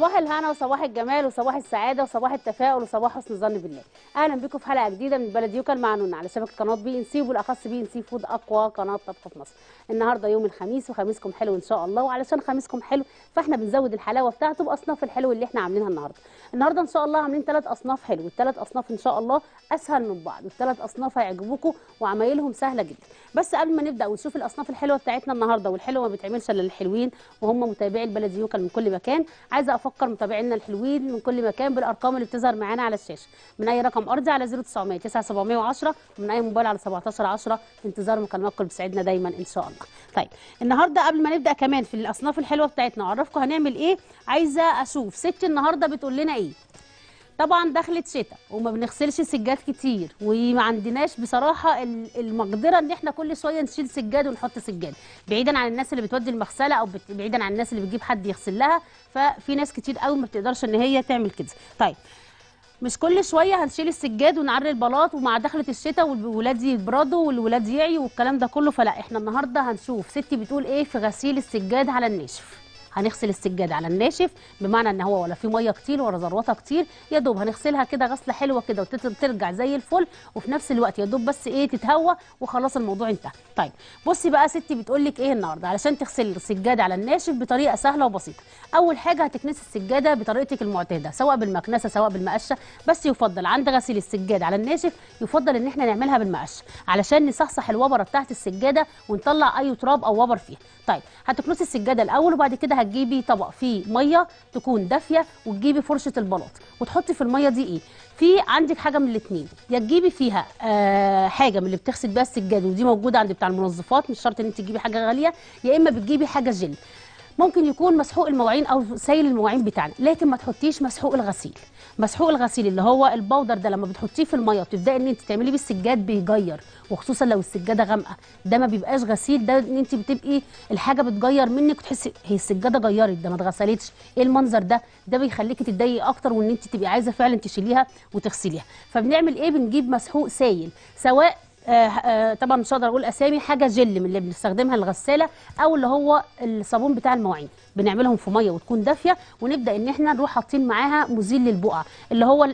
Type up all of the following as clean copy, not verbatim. صباح الهنا وصباح الجمال وصباح السعاده وصباح التفاؤل وصباح حسن الظن بالله. اهلا بكم في حلقه جديده من البلدي يوكل مع نونا على شبكه قناه بي ان سي، وبالاخص بي ان سي فود اقوى قناه طبخ في مصر. النهارده يوم الخميس وخميسكم حلو ان شاء الله، وعلشان خميسكم حلو فاحنا بنزود الحلاوه بتاعته باصناف الحلو اللي احنا عاملينها النهارده ان شاء الله. عاملين 3 اصناف حلو، والثلاث اصناف ان شاء الله اسهل من بعض، والثلاث اصناف هيعجبوكم وعمايلهم سهله جدا. بس قبل ما نبدا ونشوف الاصناف الحلوه بتاعتنا النهارده، والحلوه ما بتعملش الا للحلوين وهم متابعي البلدي يوكل من كل مكان، عايزه افكر متابعينا الحلوين من كل مكان بالارقام اللي بتظهر معانا على الشاشه، من اي رقم ارضي على 0900 9710، ومن اي موبايل على 1710. في انتظار مكالماتكم، بتسعدنا دايما ان شاء الله. طيب النهارده قبل ما نبدا كمان في الاصناف الحلوه بتاعتنا اعرفكم هنعمل ايه. عايزه اشوف ستي النهارده بتقول لنا ايه. طبعا دخلت شتاء وما بنغسلش سجاد كتير، وما عندناش بصراحه المقدره ان احنا كل شويه نشيل سجاد ونحط سجاد، بعيدا عن الناس اللي بتودي المغسله او بعيدا عن الناس اللي بتجيب حد يغسل لها، ففي ناس كتير قوي ما بتقدرش ان هي تعمل كده. طيب مش كل شويه هنشيل السجاد ونعري البلاط، ومع دخله الشتاء والولاد يبردوا والولاد يعيوا والكلام ده كله، فلا احنا النهارده هنشوف ستي بتقول ايه في غسيل السجاد على الناشف. هنغسل السجاد على الناشف، بمعنى ان هو ولا في ميه كتير ولا ذروتها كتير، يا دوب هنغسلها كده غسله حلوه كده وترجع زي الفل، وفي نفس الوقت يا دوب بس ايه تتهوى وخلاص الموضوع انتهى. طيب بصي بقى ستي بتقول لك ايه النهارده علشان تغسلي السجاد على الناشف بطريقه سهله وبسيطه. اول حاجه هتكنسي السجاده بطريقتك المعتاده، سواء بالمكنسه سواء بالمقشه، بس يفضل عند غسيل السجاد على الناشف يفضل ان احنا نعملها بالمقشه علشان نصحصح الوبره بتاعت السجاده ونطلع اي تراب او وبر فيها. طيب هتكنسي السجاده الاول، وبعد كده هتجيبي طبق فيه ميه تكون دافيه، وتجيبي فرشه البلاط وتحطي في الميه دي ايه؟ في عندك حاجه من الاثنين، يا تجيبي فيها حاجه من اللي بتغسل بيها السجاد، ودي موجوده عند بتاع المنظفات، مش شرط ان انت تجيبي حاجه غاليه، يا اما بتجيبي حاجه جل، ممكن يكون مسحوق المواعين او سايل المواعين بتاعنا، لكن ما تحطيش مسحوق الغسيل. مسحوق الغسيل اللي هو الباودر ده لما بتحطيه في الميه وتبداي ان انت تعملي بيه السجاد بيجير، وخصوصا لو السجاده غامقه، ده ما بيبقاش غسيل، ده ان انت بتبقي الحاجه بتجير منك وتحسي هي السجاده جيرت، ده ما اتغسلتش، ايه المنظر ده؟ ده بيخليكي تتضايقي اكتر وان انت تبقي عايزه فعلا تشيليها وتغسليها. فبنعمل ايه؟ بنجيب مسحوق سايل، سواء طبعا مش هقدر اقول اسامي، حاجه جل من اللي بنستخدمها الغساله، او اللي هو الصابون بتاع المواعين، بنعملهم في ميه وتكون دافيه، ونبدا ان احنا نروح حاطين معاها مزيل للبقع اللي هو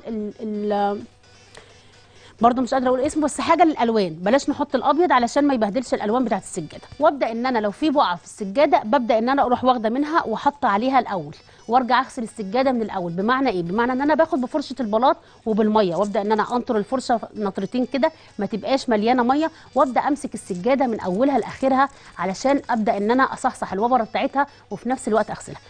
برضه مش قادره اقول اسمه، بس حاجه للالوان، بلاش نحط الابيض علشان ما يبهدلش الالوان بتاعت السجاده. وابدا ان انا لو في بقعه في السجاده ببدا ان انا اروح واخده منها وحاطه عليها الاول، وارجع اغسل السجاده من الاول. بمعنى ايه؟ بمعنى ان انا باخد بفرشه البلاط وبالميه، وابدا ان انا انطر الفرشه نطرتين كده ما تبقاش مليانه ميه، وابدا امسك السجاده من اولها لاخرها علشان ابدا ان انا اصحصح الوبره بتاعتها وفي نفس الوقت اغسلها.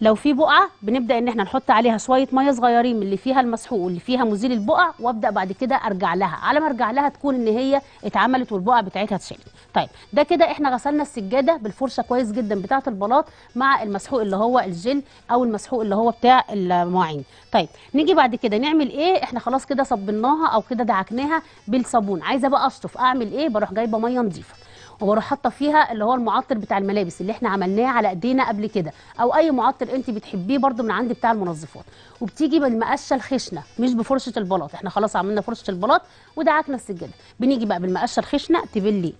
لو في بقعه بنبدا ان احنا نحط عليها شويه ميه صغيرين من اللي فيها المسحوق واللي فيها مزيل البقع، وابدا بعد كده ارجع لها، على ما ارجع لها تكون ان هي اتعملت والبقع بتاعتها اتشالت. طيب ده كده احنا غسلنا السجاده بالفرشه كويس جدا بتاعه البلاط مع المسحوق اللي هو الجل او المسحوق اللي هو بتاع المواعين. طيب نيجي بعد كده نعمل ايه؟ احنا خلاص كده صبناها او كده دعكناها بالصابون، عايزه بقى اشطف، اعمل ايه؟ بروح جايبه ميه نظيفه وبروح حاطه فيها اللي هو المعطر بتاع الملابس اللي احنا عملناه على ايدينا قبل كده، او اي معطر انت بتحبيه برده من عند بتاع المنظفات، وبتيجي بالمقشه الخشنه مش بفرشه البلاط. احنا خلاص عملنا فرشه البلاط ودعكنا السجاده، بنيجي بقى بالمقشه الخشنه تبلي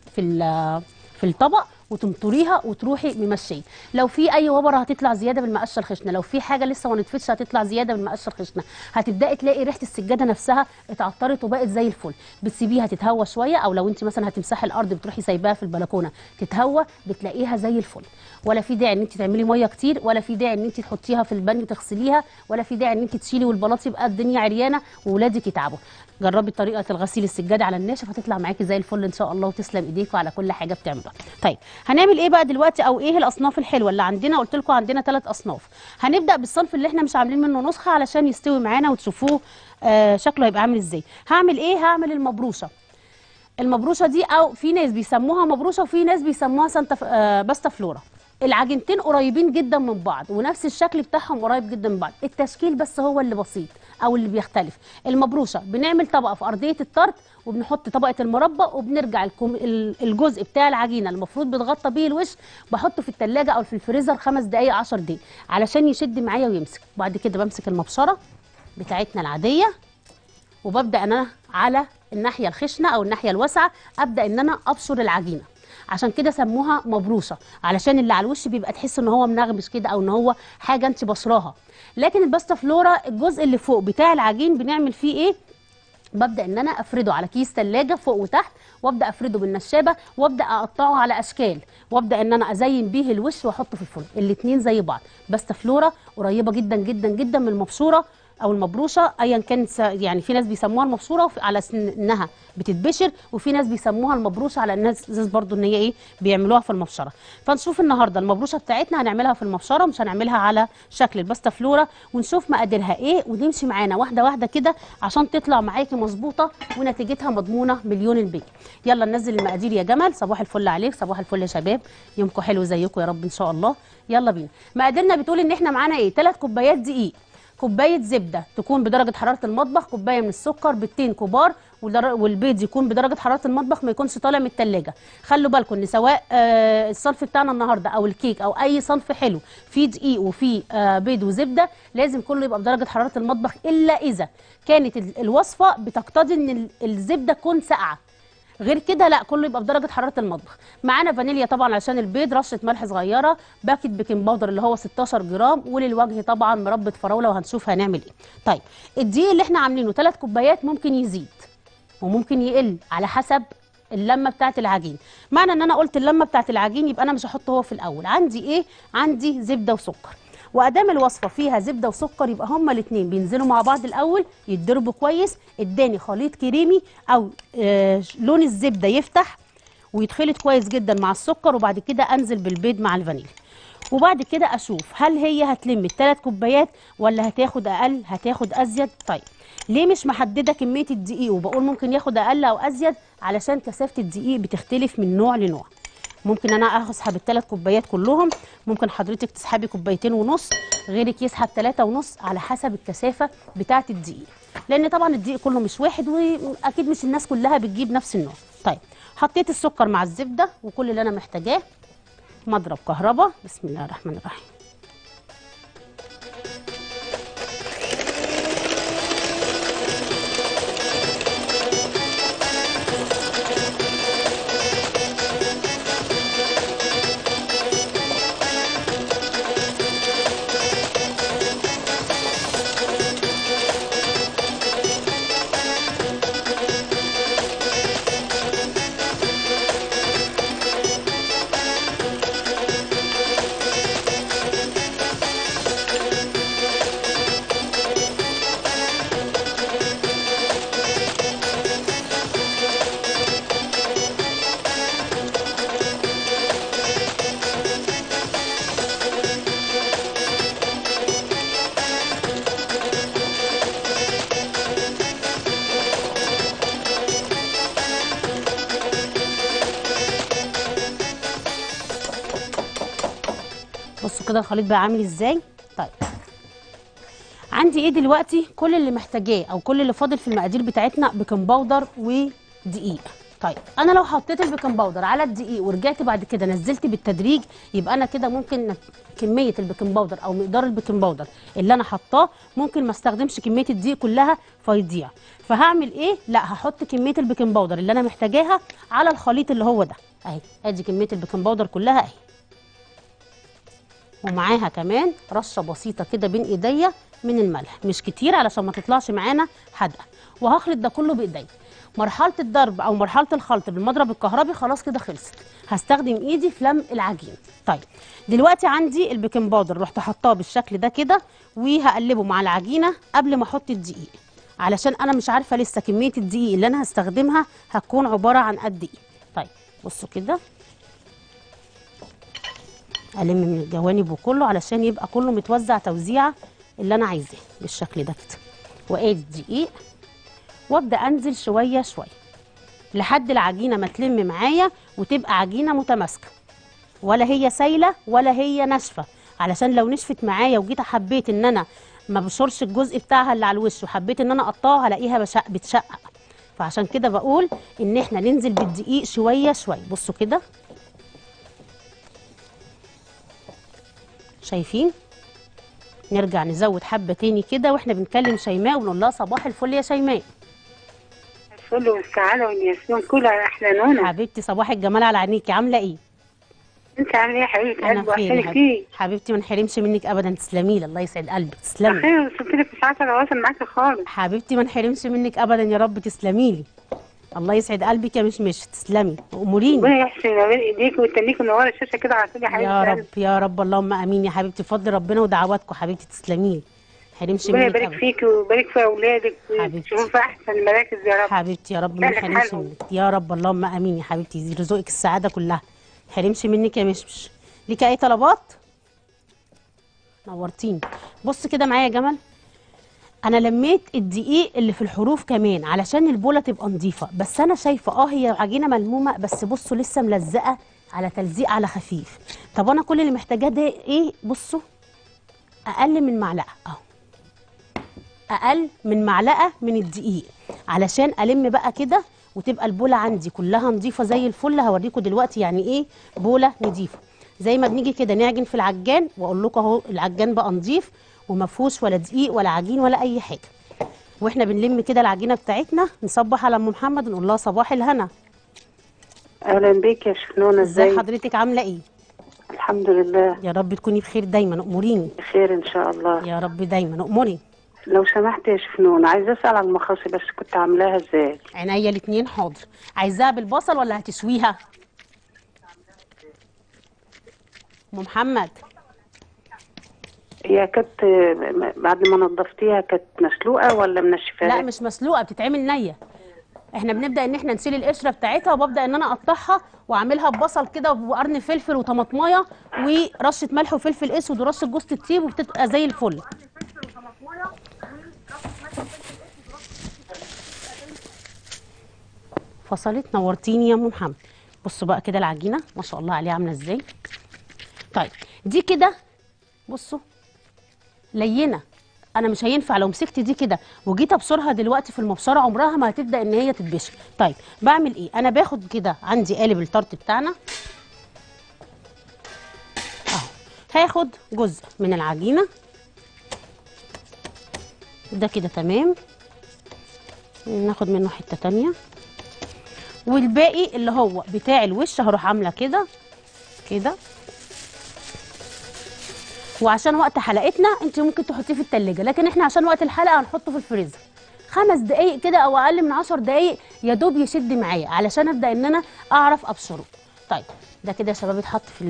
في الطبق وتمطريها وتروحي ممشيه. لو في اي وبره هتطلع زياده بالمقشه الخشنه، لو في حاجه لسه ما نطفتش هتطلع زياده بالمقشه الخشنه، هتبداي تلاقي ريحه السجاده نفسها اتعطرت وبقت زي الفل، بتسيبيها تتهوى شويه، او لو انت مثلا هتمسحي الارض بتروحي سايباها في البلكونه تتهوى، بتلاقيها زي الفل. ولا في داعي ان انت تعملي ميه كتير، ولا في داعي ان انت تحطيها في البانيو تغسليها، ولا في داعي ان انت تشيلي والبلاط يبقى الدنيا عريانه واولادك يتعبوا. جربي طريقه الغسيل السجاده على الناشف، هتطلع معاكي زي الفل ان شاء الله، وتسلم ايديك على كل حاجه بتعملوها. طيب هنعمل ايه بقى دلوقتي، او ايه الاصناف الحلوه اللي عندنا؟ قلت لكم عندنا 3 اصناف. هنبدا بالصنف اللي احنا مش عاملين منه نسخه علشان يستوي معانا وتشوفوه شكله هيبقى عامل ازاي. هعمل ايه؟ هعمل المبروشه. المبروشه دي، او في ناس بيسموها مبروشه وفي ناس بيسموها باستا فلورا. العجينتين قريبين جدا من بعض، ونفس الشكل بتاعهم قريب جدا من بعض، التشكيل بس هو اللي بسيط او اللي بيختلف. المبروشه بنعمل طبقه في ارضيه الطرد، وبنحط طبقه المربى، وبنرجع الجزء بتاع العجينه المفروض بتغطى بيه الوش بحطه في الثلاجه او في الفريزر 5 دقائق 10 دقائق علشان يشد معايا ويمسك. بعد كده بمسك المبشره بتاعتنا العاديه، وببدا ان انا على الناحيه الخشنه او الناحيه الواسعه ابدا ان انا ابشر العجينه عشان كده سموها مبروشه، علشان اللي على الوش بيبقى تحس ان هو منغمش كده او ان هو حاجه انت بصراها. لكن الباستا فلورا الجزء اللي فوق بتاع العجين بنعمل فيه ايه؟ ببدا ان انا افرده على كيس ثلاجه فوق وتحت، وابدا افرده بالنشابه، وابدا اقطعه على اشكال، وابدا ان انا ازين بيه الوش واحطه في الفرن. الاثنين زي بعض، باستا فلورا قريبه جدا جدا جدا من المبشوره او المبروشه ايا كانت، يعني في ناس بيسموها المبشوره على انها بتتبشر، وفي ناس بيسموها المبروشه على انها زي برضو ان هي ايه بيعملوها في المبشره. فنشوف النهارده المبروشه بتاعتنا هنعملها في المبشره، مش هنعملها على شكل الباستا فلورا، ونشوف مقاديرها ايه ونمشي معانا واحده واحده كده عشان تطلع معاكي مظبوطه ونتيجتها مضمونه مليون المية. يلا ننزل المقادير يا جمال. صباح الفل عليك، صباح الفل يا شباب، يومكم حلو زيكم يا رب ان شاء الله. يلا بينا. مقاديرنا بتقول ان احنا معانا ايه؟ 3 كوبايات دقيق، كوبايه زبده تكون بدرجه حراره المطبخ، كوبايه من السكر، بيضتين كبار، والبيض يكون بدرجه حراره المطبخ ما يكونش طالع من الثلاجه. خلوا بالكم ان سواء الصنف بتاعنا النهارده او الكيك او اي صنف حلو فيه دقيق وفيه بيض وزبده لازم كله يبقى بدرجه حراره المطبخ، الا اذا كانت الوصفه بتقتضي ان الزبده تكون ساقعه، غير كده لا كله يبقى بدرجه حراره المطبخ. معانا فانيليا طبعا عشان البيض، رشه ملح صغيره، باكت بيكنج باودر اللي هو 16 جرام، وللوجه طبعا مربة فراوله وهنشوف هنعمل ايه. طيب الدقيق اللي احنا عاملينه 3 كوبايات، ممكن يزيد وممكن يقل على حسب اللمه بتاعه العجين. معنى ان انا قلت اللمه بتاعه العجين يبقى انا مش هحطه هو في الاول. عندي ايه؟ عندي زبده وسكر، وادام الوصفه فيها زبده وسكر يبقى هما الاثنين بينزلوا مع بعض الاول، يتضربوا كويس، اداني خليط كريمي او لون الزبده يفتح ويتخلط كويس جدا مع السكر، وبعد كده انزل بالبيض مع الفانيليا، وبعد كده اشوف هل هي هتلم الثلاث كوبايات ولا هتاخد اقل، هتاخد ازيد. طيب ليه مش محدده كميه الدقيق وبقول ممكن ياخد اقل او ازيد؟ علشان كثافه الدقيق بتختلف من نوع لنوع. ممكن انا اسحب الثلاث كوبايات كلهم، ممكن حضرتك تسحبي كوبايتين ونص، غيرك يسحب 3.5، على حسب الكثافه بتاعه الدقيق، لان طبعا الدقيق كله مش واحد واكيد مش الناس كلها بتجيب نفس النوع. طيب حطيت السكر مع الزبده وكل اللي انا محتاجاه، مضرب كهرباء، بسم الله الرحمن الرحيم. كده الخليط بقى عامل ازاي. طيب عندي ايه دلوقتي؟ كل اللي محتاجاه او كل اللي فاضل في المقادير بتاعتنا بيكنج باودر ودقيق. طيب انا لو حطيت البيكنج باودر على الدقيق ورجعت بعد كده نزلت بالتدريج، يبقى انا كده ممكن كميه البيكنج باودر او مقدار البيكنج باودر اللي انا حطاه ممكن ما استخدمش كميه الدقيق كلها فيضيع. فهعمل ايه؟ لا هحط كميه البيكنج باودر اللي انا محتاجاها على الخليط اللي هو ده اهي، ادي كميه البيكنج باودر كلها اهي، ومعاها كمان رشه بسيطه كده بين ايديا من الملح، مش كتير علشان ما تطلعش معانا حادقه، وهخلط ده كله بايديا. مرحله الضرب او مرحله الخلط بالمضرب الكهربي خلاص كده خلصت، هستخدم ايدي في لم العجين. طيب دلوقتي عندي البيكنج باودر رحت حطاه بالشكل ده كده وهقلبه مع العجينه قبل ما احط الدقيق، علشان انا مش عارفه لسه كميه الدقيق اللي انا هستخدمها هتكون عباره عن قد ايه. طيب بصوا كده ألم من الجوانب وكله علشان يبقى كله متوزع توزيعه اللي أنا عايزاه بالشكل ده كده، وأدي الدقيق وأبدأ أنزل شوية شوية لحد العجينة ما تلم معايا وتبقى عجينة متماسكة، ولا هي سايلة ولا هي ناشفة، علشان لو نشفت معايا وجيت حبيت إن أنا ما بشورش الجزء بتاعها اللي على الوش وحبيت إن أنا أقطعها هلاقيها بتشقق. فعشان كده بقول إن إحنا ننزل بالدقيق شوية شوية. بصوا كده شايفين؟ نرجع نزود حبه تاني كده واحنا بنكلم شيماء ونقول لها صباح الفل يا شيماء. الفل والسعاده والياسمين كلها احلى نونا. حبيبتي صباح الجمال على عينيكي، عامله ايه؟ انت عامله ايه يا حبيبتي؟ انا بخير حبيبتي، ما نحرمش منك ابدا. تسلمي لي، الله يسعد قلبك. تسلمي. بخير، وصلت لك في ساعه الوصل معاكي خالص حبيبتي، ما نحرمش منك ابدا يا رب. تسلمي لي، الله يسعد قلبك يا مشمش. تسلمي واموريني. ربنا يحسن ما بين ايديك ويتنيك منوره الشاشه كده على طول يا حبيبتي. يا رب يا رب، اللهم امين يا حبيبتي، بفضل ربنا ودعواتكم حبيبتي. تسلمي لي، هنمشي منك. ربنا يبارك فيكي ويبارك في اولادك وتشوفيهم في احسن المراكز يا رب حبيبتي. يا رب ما نحرمش منك يا رب، اللهم امين يا حبيبتي، رزقك السعاده كلها. ما نحرمش منك يا مشمش. ليك اي طلبات؟ نورتيني. بص كده معايا يا جمال، انا لميت الدقيق اللي في الحروف كمان علشان البوله تبقى نظيفه، بس انا شايفه هي عجينه ملمومه، بس بصوا لسه ملزقه على تلزيق على خفيف. طب انا كل اللي محتاجاه ده ايه؟ بصوا، اقل من معلقه اهو، اقل من معلقه من الدقيق علشان الم بقى كده وتبقى البوله عندي كلها نظيفه زي الفل. هوريكم دلوقتي يعني ايه بوله نظيفه. زي ما بنيجي كده نعجن في العجان، واقول لكم اهو العجان بقى نظيف وما فيهوش ولا دقيق ولا عجين ولا اي حاجه. واحنا بنلم كده العجينه بتاعتنا نصبح على ام محمد ونقول لها صباح الهنا. اهلا بيك يا شيف نونا، ازي حضرتك؟ عامله ايه؟ الحمد لله. يا رب تكوني بخير دايما، اموريني. بخير ان شاء الله يا رب دايما، اموري. لو سمحت يا شيف نونا، عايزه اسال عن المخاصي بس كنت عاملاها ازاي؟ عينيا الاثنين. حاضر. عايزاها بالبصل ولا هتسويها؟ ام محمد هي كانت بعد ما نظفتيها كانت مسلوقه ولا منشفاها؟ لا مش مسلوقه، بتتعمل نيه. احنا بنبدا ان احنا نسيل القشره بتاعتها، وببدا ان انا اقطعها واعملها ببصل كده وقرن فلفل وطماطمايه ورشه ملح وفلفل اسود ورشه جوز الطيب، وبتبقى زي الفل. فصلت. نورتيني يا ام محمد. بصوا بقى كده العجينه ما شاء الله عليها عامله ازاي. طيب دي كده بصوا لينه، انا مش هينفع لو مسكت دي كده وجيت ابصرها دلوقتي في المبصره عمرها ما هتبدا ان هي تتبشر. طيب بعمل ايه؟ انا باخد كده عندي قالب الطرط بتاعنا اهو، هاخد جزء من العجينه ده كده تمام، ناخد منه حته تانيه، والباقي اللي هو بتاع الوش هروح عامله كده كده. وعشان وقت حلقتنا انت ممكن تحطيه في التلاجة، لكن احنا عشان وقت الحلقه هنحطه في الفريزر 5 دقايق كده او اقل من 10 دقايق يا دوب يشد معايا علشان ابدا ان انا اعرف ابشره. طيب ده كده يا شباب اتحط في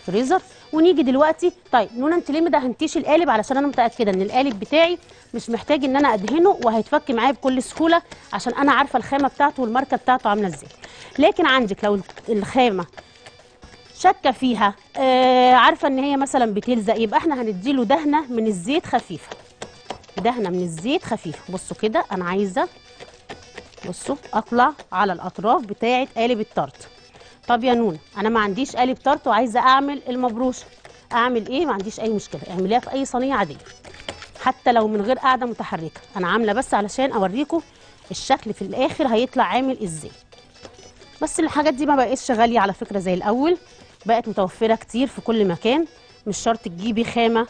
الفريزر. ونيجي دلوقتي طيب نونا انت ليه ما دهنتيش القالب؟ علشان انا متاكده ان القالب بتاعي مش محتاج ان انا ادهنه وهيتفك معايا بكل سهوله، عشان انا عارفه الخامه بتاعته والماركه بتاعته عامله ازاي. لكن عندك لو الخامه شاكه فيها عارفه ان هي مثلا بتلزق، يبقى احنا هنديله دهنه من الزيت خفيفه، دهنه من الزيت خفيفه. بصوا كده انا عايزه بصوا اطلع على الاطراف بتاعه قالب الطرط. طب يا نونا انا ما عنديش قالب طرط وعايزه اعمل المبروشه، اعمل ايه؟ ما عنديش اي مشكله، اعمليها في اي صينيه عاديه حتى لو من غير قاعده متحركه. انا عامله بس علشان اوريكم الشكل في الاخر هيطلع عامل ازاي. بس الحاجات دي ما بقتش غاليه على فكره زي الاول، بقت متوفره كتير في كل مكان، مش شرط تجيبي خامه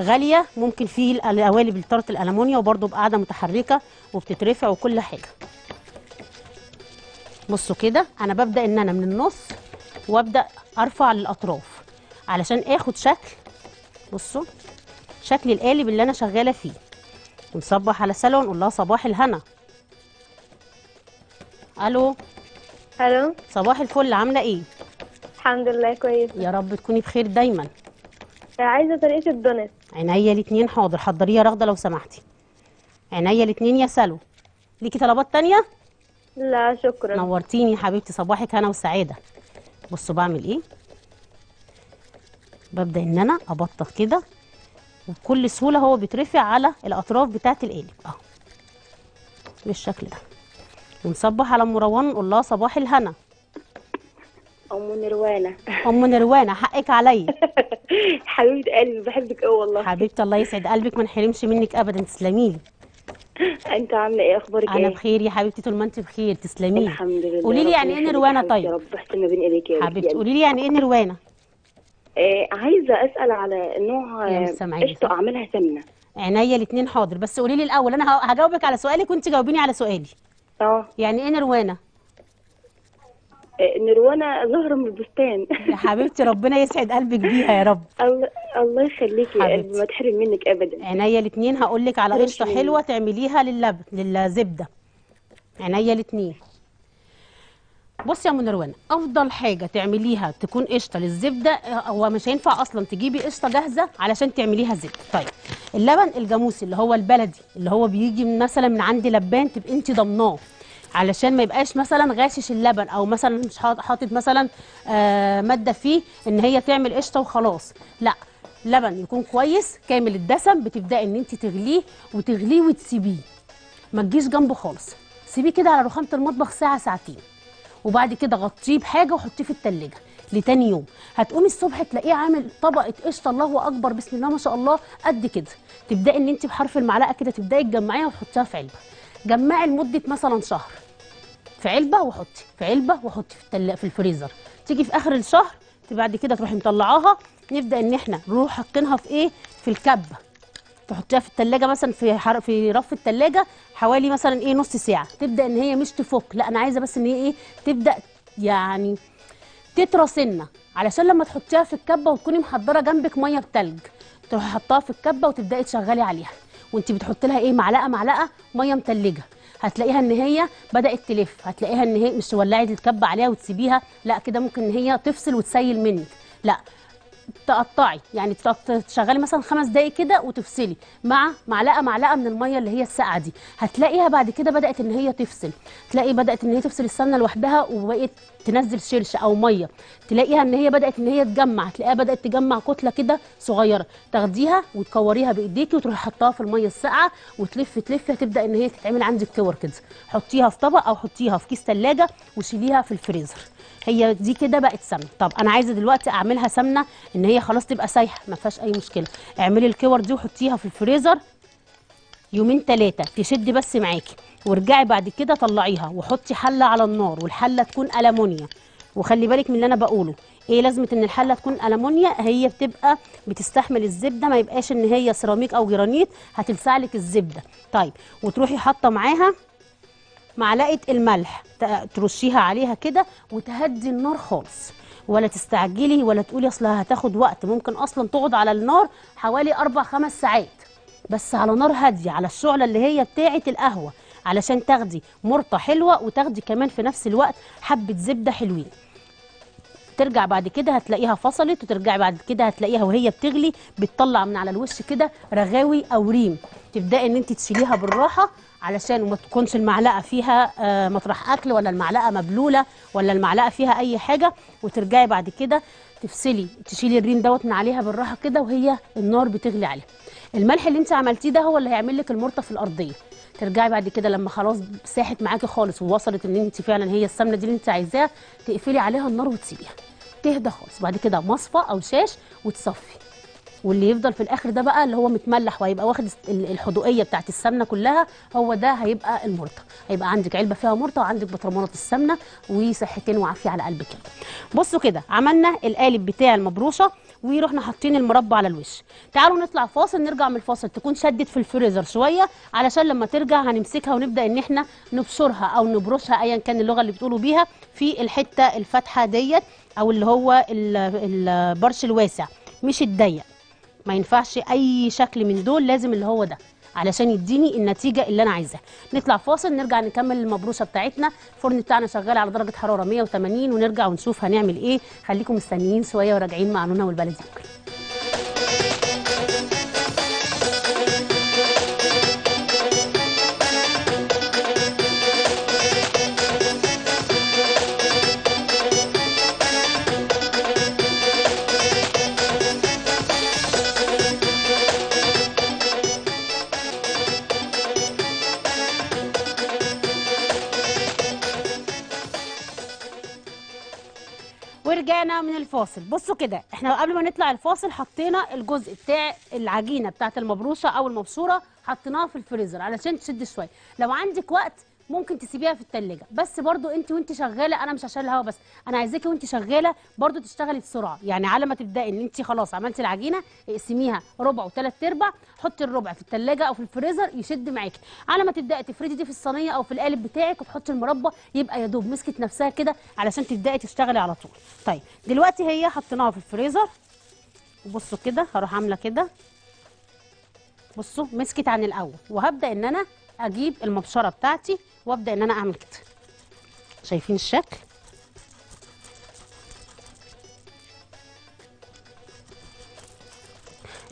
غاليه، ممكن في القوالب الطرط الالمونيا وبرده بقاعده متحركه وبتترفع وكل حاجه. بصوا كده انا ببدا ان انا من النص وابدا ارفع للاطراف علشان اخد شكل، بصوا شكل القالب اللي انا شغاله فيه. نصبح على سلوى نقول لها صباح الهنا. الو. الو. صباح الفل، عامله ايه؟ الحمد لله كويس يا رب تكوني بخير دايما. عايزه طريقه الدونت. عينيا الاثنين. حاضر، حضريها راغده لو سمحتي. عينيا الاثنين يا سلوى. ليكي طلبات تانيه؟ لا شكرا. نورتيني حبيبتي، صباحك هنا والسعاده. بصوا بعمل ايه؟ ببدا ان انا ابطط كده وبكل سهوله هو بيترفع على الاطراف بتاعه القالب اهو بالشكل ده. ونصبح على ام روان نقول لها صباح الهنا. ام نروانه. ام نروانه حقك عليا. حبيبه قلبي بحبك قوي والله. حبيبتي الله يسعد قلبك، ما نحرمش منك ابدا. تسلمي لي. انت عامله ايه؟ اخبارك ايه؟ انا بخير يا حبيبتي، طول ما انت بخير. تسلمي. الحمد لله. قولي لي يعني ايه نروانه. طيب يا رب احسن ما بين ايديك يا حبيبتي. قولي لي يعني ايه نروانه؟ عايزه اسال على نوع قشطه اعملها سمنه. عينيا الاثنين حاضر. بس قولي لي الاول، انا هجاوبك على سؤالك وانت جاوبيني على سؤالي. يعني ايه نروانه؟ نروانه زهره من البستان. يا حبيبتي ربنا يسعد قلبك بيها يا رب. الله يخليكي يا قلبي، ما تحرم منك ابدا. عينيا الاثنين. هقول لك على قشطه حلوه تعمليها لللبن للزبده. عينيا الاثنين. بصي يا ام نروانه، افضل حاجه تعمليها تكون قشطه للزبده. هو مش هينفع اصلا تجيبي قشطه جاهزه علشان تعمليها زبده. طيب اللبن الجاموسي اللي هو البلدي، اللي هو بيجي مثلا من عند لبان، تبقي انت ضمناه علشان ما يبقاش مثلا غاشش اللبن، او مثلا مش حاطط مثلا ماده فيه ان هي تعمل قشطه وخلاص. لا، لبن يكون كويس كامل الدسم. بتبداي ان انت تغليه وتغليه وتسيبيه، ما تجيش جنبه خالص، سيبيه كده على رخامه المطبخ ساعه ساعتين، وبعد كده غطيه بحاجه وحطيه في التلاجه لتاني يوم. هتقومي الصبح تلاقيه عامل طبقه قشطه، الله اكبر، بسم الله ما شاء الله، قد كده. تبداي ان انت بحرف المعلقه كده تبداي تجمعيها وتحطيها في علبه. جمعي لمده مثلا شهر في علبه وحطي في علبه وحطي في الفريزر. تيجي في اخر الشهر بعد كده تروحي مطلعاها، نبدا ان احنا نروح حاطينها في ايه، في الكبه، تحطيها في التلاجه مثلا في رف التلاجه حوالي مثلا ايه نص ساعه. تبدا ان هي مش تفك، لا انا عايزه بس ان هي ايه تبدا يعني تترى سنه، علشان لما تحطيها في الكبه وتكوني محضره جنبك ميه بتلج، تروحي حطها في الكبه وتبداي تشغلي عليها وانت بتحط لها ايه معلقه معلقه ميه متلجه. هتلاقيها ان هي بدات تلف، هتلاقيها ان هي مش تولعي الكبه عليها وتسيبيها، لا كده ممكن ان هي تفصل وتسيل منك. لا تقطعي، يعني تشغلي مثلا 5 دقايق كده وتفصلي مع معلقه معلقه من الميه اللي هي الساقعه دي. هتلاقيها بعد كده بدات ان هي تفصل، تلاقي بدات ان هي تفصل السمنه لوحدها وبقت تنزل شرش او ميه. تلاقيها ان هي بدات ان هي تجمع، تلاقيها بدات تجمع كتله كده صغيره، تاخديها وتكوريها بايديكي وتروحي حطاها في الميه الساقعه وتلف تلف. هتبدا ان هي تتعمل عندك كور كده، حطيها في طبق او حطيها في كيس ثلاجه وشيليها في الفريزر. هي دي كده بقت سمنه. طب انا عايزه دلوقتي اعملها سمنه ان هي خلاص تبقى سايحه ما فيهاش اي مشكله. اعملي الكور دي وحطيها في الفريزر يومين 3 تشد بس معاكي، وارجعي بعد كده طلعيها وحطي حله على النار، والحله تكون ألمونيا. وخلي بالك من اللي انا بقوله، ايه لازمه ان الحله تكون ألمونيا؟ هي بتبقى بتستحمل الزبده، ما يبقاش ان هي سيراميك او جرانيت هتلسع لك الزبده. طيب وتروحي حاطه معاها معلقه الملح، ترشيها عليها كده وتهدي النار خالص، ولا تستعجلي ولا تقولي اصلها هتاخد وقت. ممكن اصلا تقعد على النار حوالي 4 5 ساعات بس على نار هاديه، على الشعله اللي هي بتاعه القهوه، علشان تاخدي مرطه حلوه وتاخدي كمان في نفس الوقت حبه زبده حلوين. ترجع بعد كده هتلاقيها فصلت، وترجعي بعد كده هتلاقيها وهي بتغلي بتطلع من على الوش كده رغاوي او ريم. تبداي ان انت تشيليها بالراحه علشان ما تكونش المعلقه فيها مطرح اكل، ولا المعلقه مبلوله، ولا المعلقه فيها اي حاجه. وترجعي بعد كده تفصلي تشيلي الريم دوت من عليها بالراحه كده وهي النار بتغلي عليها. الملح اللي انت عملتيه ده هو اللي هيعمل لك المرطه في الارضيه. ترجعي بعد كده لما خلاص ساحت معاكي خالص ووصلت ان انت فعلا هي السمنه دي اللي انت عايزاها، تقفلي عليها النار وتسيبيها تهدى خالص. بعد كده مصفى او شاش وتصفي، واللي يفضل في الاخر ده بقى اللي هو متملح وهيبقى واخد الحدوقيه بتاعت السمنه كلها، هو ده هيبقى المرطه. هيبقى عندك علبه فيها مرطه وعندك بطرمانات السمنه، وصحتين وعافيه على قلبك. بصوا كده عملنا القالب بتاع المبروشه ورحنا حاطين المربى على الوش. تعالوا نطلع فاصل، نرجع من الفاصل تكون شدت في الفريزر شويه، علشان لما ترجع هنمسكها ونبدا ان احنا نبشرها او نبرشها ايا كان اللغه اللي بتقولوا بيها في الحته الفاتحه ديت، او اللي هو البرش الواسع مش الضيق. ما ينفعش اي شكل من دول، لازم اللي هو ده علشان يديني النتيجه اللي انا عايزاها. نطلع فاصل نرجع نكمل المبروشه بتاعتنا. الفرن بتاعنا شغال على درجه حراره 180، ونرجع ونشوف هنعمل ايه. خليكم مستنيين شويه وراجعين مع نونا والبلدي يوكل. ورجعنا من الفاصل. بصوا كده احنا قبل ما نطلع الفاصل حطينا الجزء بتاع العجينه بتاعت المبروشه او المبشوره، حطيناها في الفريزر علشان تشد شويه. لو عندك وقت ممكن تسيبيها في الثلاجه، بس برضو انت وانت شغاله، انا مش عشان الهوا بس، انا عايزاكي وانت شغاله برضو تشتغلي بسرعه، يعني على ما تبداي ان انت خلاص عملتي العجينه اقسميها ربع وثلاث ارباع، حطي الربع في الثلاجه او في الفريزر يشد معاكي، على ما تبداي تفردي دي في الصينيه او في القالب بتاعك وتحطي المربى يبقى يا دوب مسكت نفسها كده علشان تبداي تشتغلي على طول. طيب دلوقتي هي حطيناها في الفريزر وبصوا كده، هروح عامله كده، بصوا مسكت عن الاول، وهبدا ان انا اجيب المبشره بتاعتي وابدا ان انا اعمل كده. شايفين الشكل؟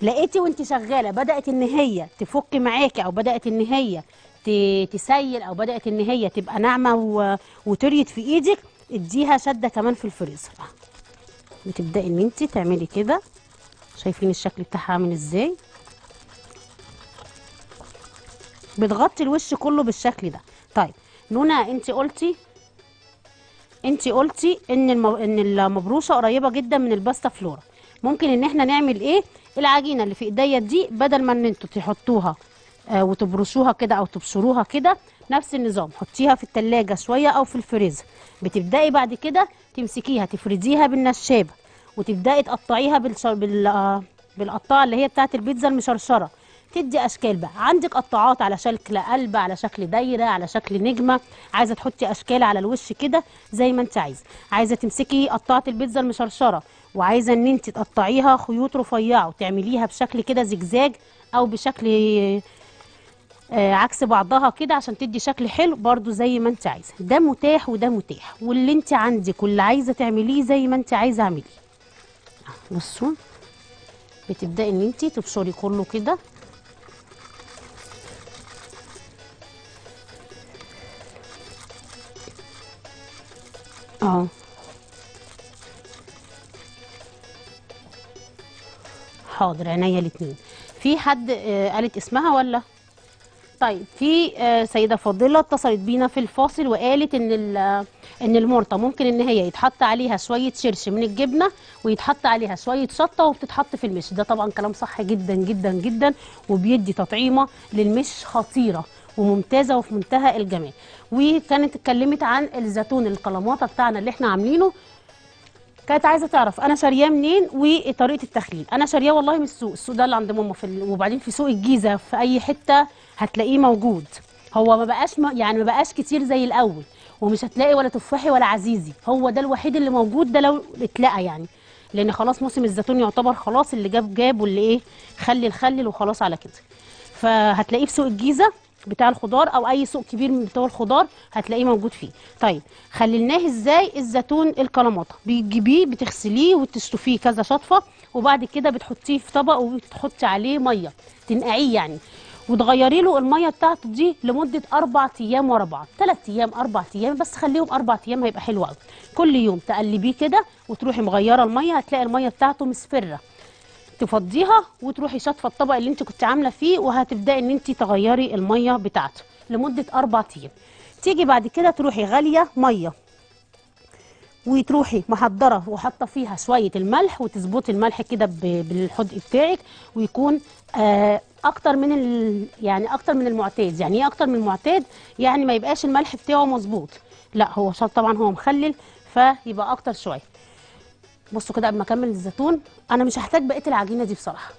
لقيتي وانت شغاله بدات ان هي تفك معاكي او بدات ان هي تسيل او بدات ان هي تبقى ناعمه وتريت في ايدك، اديها شده كمان في الفريزر وتبداي ان انت تعملي كده. شايفين الشكل بتاعها عامل ازاي؟ بتغطي الوش كله بالشكل ده. طيب نونا، انت قلتي ان المبروشه قريبه جدا من الباستا فلورا، ممكن ان احنا نعمل ايه؟ العجينه اللي في ايديا دي بدل ما ان انتوا تحطوها وتبرشوها كده او تبشروها كده، نفس النظام، حطيها في التلاجة شويه او في الفريزر، بتبداي بعد كده تمسكيها تفرديها بالنشابه وتبداي تقطعيها بالقطاعه اللي هي بتاعه البيتزا المشرشره، تدي اشكال بقى، عندك قطاعات على شكل قلب، على شكل دايره، على شكل نجمه، عايزه تحطي اشكال على الوش كده زي ما انت عايزه تمسكي قطاعه البيتزا المشرشره وعايزه ان انت تقطعيها خيوط رفيعه وتعمليها بشكل كده زجزاج او بشكل عكس بعضها كده عشان تدي شكل حلو، برضو زي ما انت عايزه، ده متاح وده متاح، واللي انت عندك واللي عايزه تعمليه زي ما انت عايزه اعمليه. بصوا بتبداي ان انت تبشري كله كده، حاضر، عينيا الاتنين. في حد قالت اسمها ولا؟ طيب في سيده فاضله اتصلت بينا في الفاصل وقالت ان المورطه ممكن ان هي يتحط عليها شويه شرش من الجبنه ويتحط عليها شويه شطه وبتتحط في المش، ده طبعا كلام صح جدا جدا جدا، وبيدي تطعيمه للمش خطيره وممتازه وفي منتهى الجمال. وكانت اتكلمت عن الزيتون القلماطه بتاعنا اللي احنا عاملينه، كانت عايزه تعرف انا شارياه منين وطريقه التخليل. انا شارياه والله من السوق ده اللي عند ماما وبعدين في سوق الجيزه، في اي حته هتلاقيه موجود. هو ما بقاش كتير زي الاول، ومش هتلاقي ولا تفاحي ولا عزيزي، هو ده الوحيد اللي موجود، ده لو اتلقى يعني، لان خلاص موسم الزيتون يعتبر خلاص، اللي جاب جاب واللي ايه خلل وخلاص على كده. فهتلاقيه في سوق الجيزه بتاع الخضار او اي سوق كبير من بتوع الخضار هتلاقيه موجود فيه. طيب خللناه ازاي؟ الزيتون القلماطه بتجيبيه بتغسليه وتشطفيه كذا شطفه، وبعد كده بتحطيه في طبق وتحطي عليه ميه تنقعيه يعني، وتغيري له الميه بتاعته دي لمده 4 ايام ورا بعض، 3 ايام 4 ايام، بس خليهم 4 ايام هيبقى حلو قوي. كل يوم تقلبيه كده وتروحي مغيره الميه، هتلاقي الميه بتاعته مصفره، تفضيها وتروحي شاطفه الطبق اللي انت كنت عامله فيه، وهتبداي ان انت تغيري الميه بتاعته لمده 4 ايام. تيجي بعد كده تروحي غاليه ميه وتروحي محضره وحاطه فيها شويه الملح، وتظبطي الملح كده بالحدق بتاعك، ويكون اكتر من يعني اكتر من المعتاد. يعني ايه اكتر من المعتاد؟ يعني ما يبقاش الملح بتاعه مظبوط، لا هو طبعا هو مخلل فيبقى اكتر شويه. بصوا كده قبل ما اكمل الزيتون، انا مش هحتاج بقيه العجينه دي بصراحه،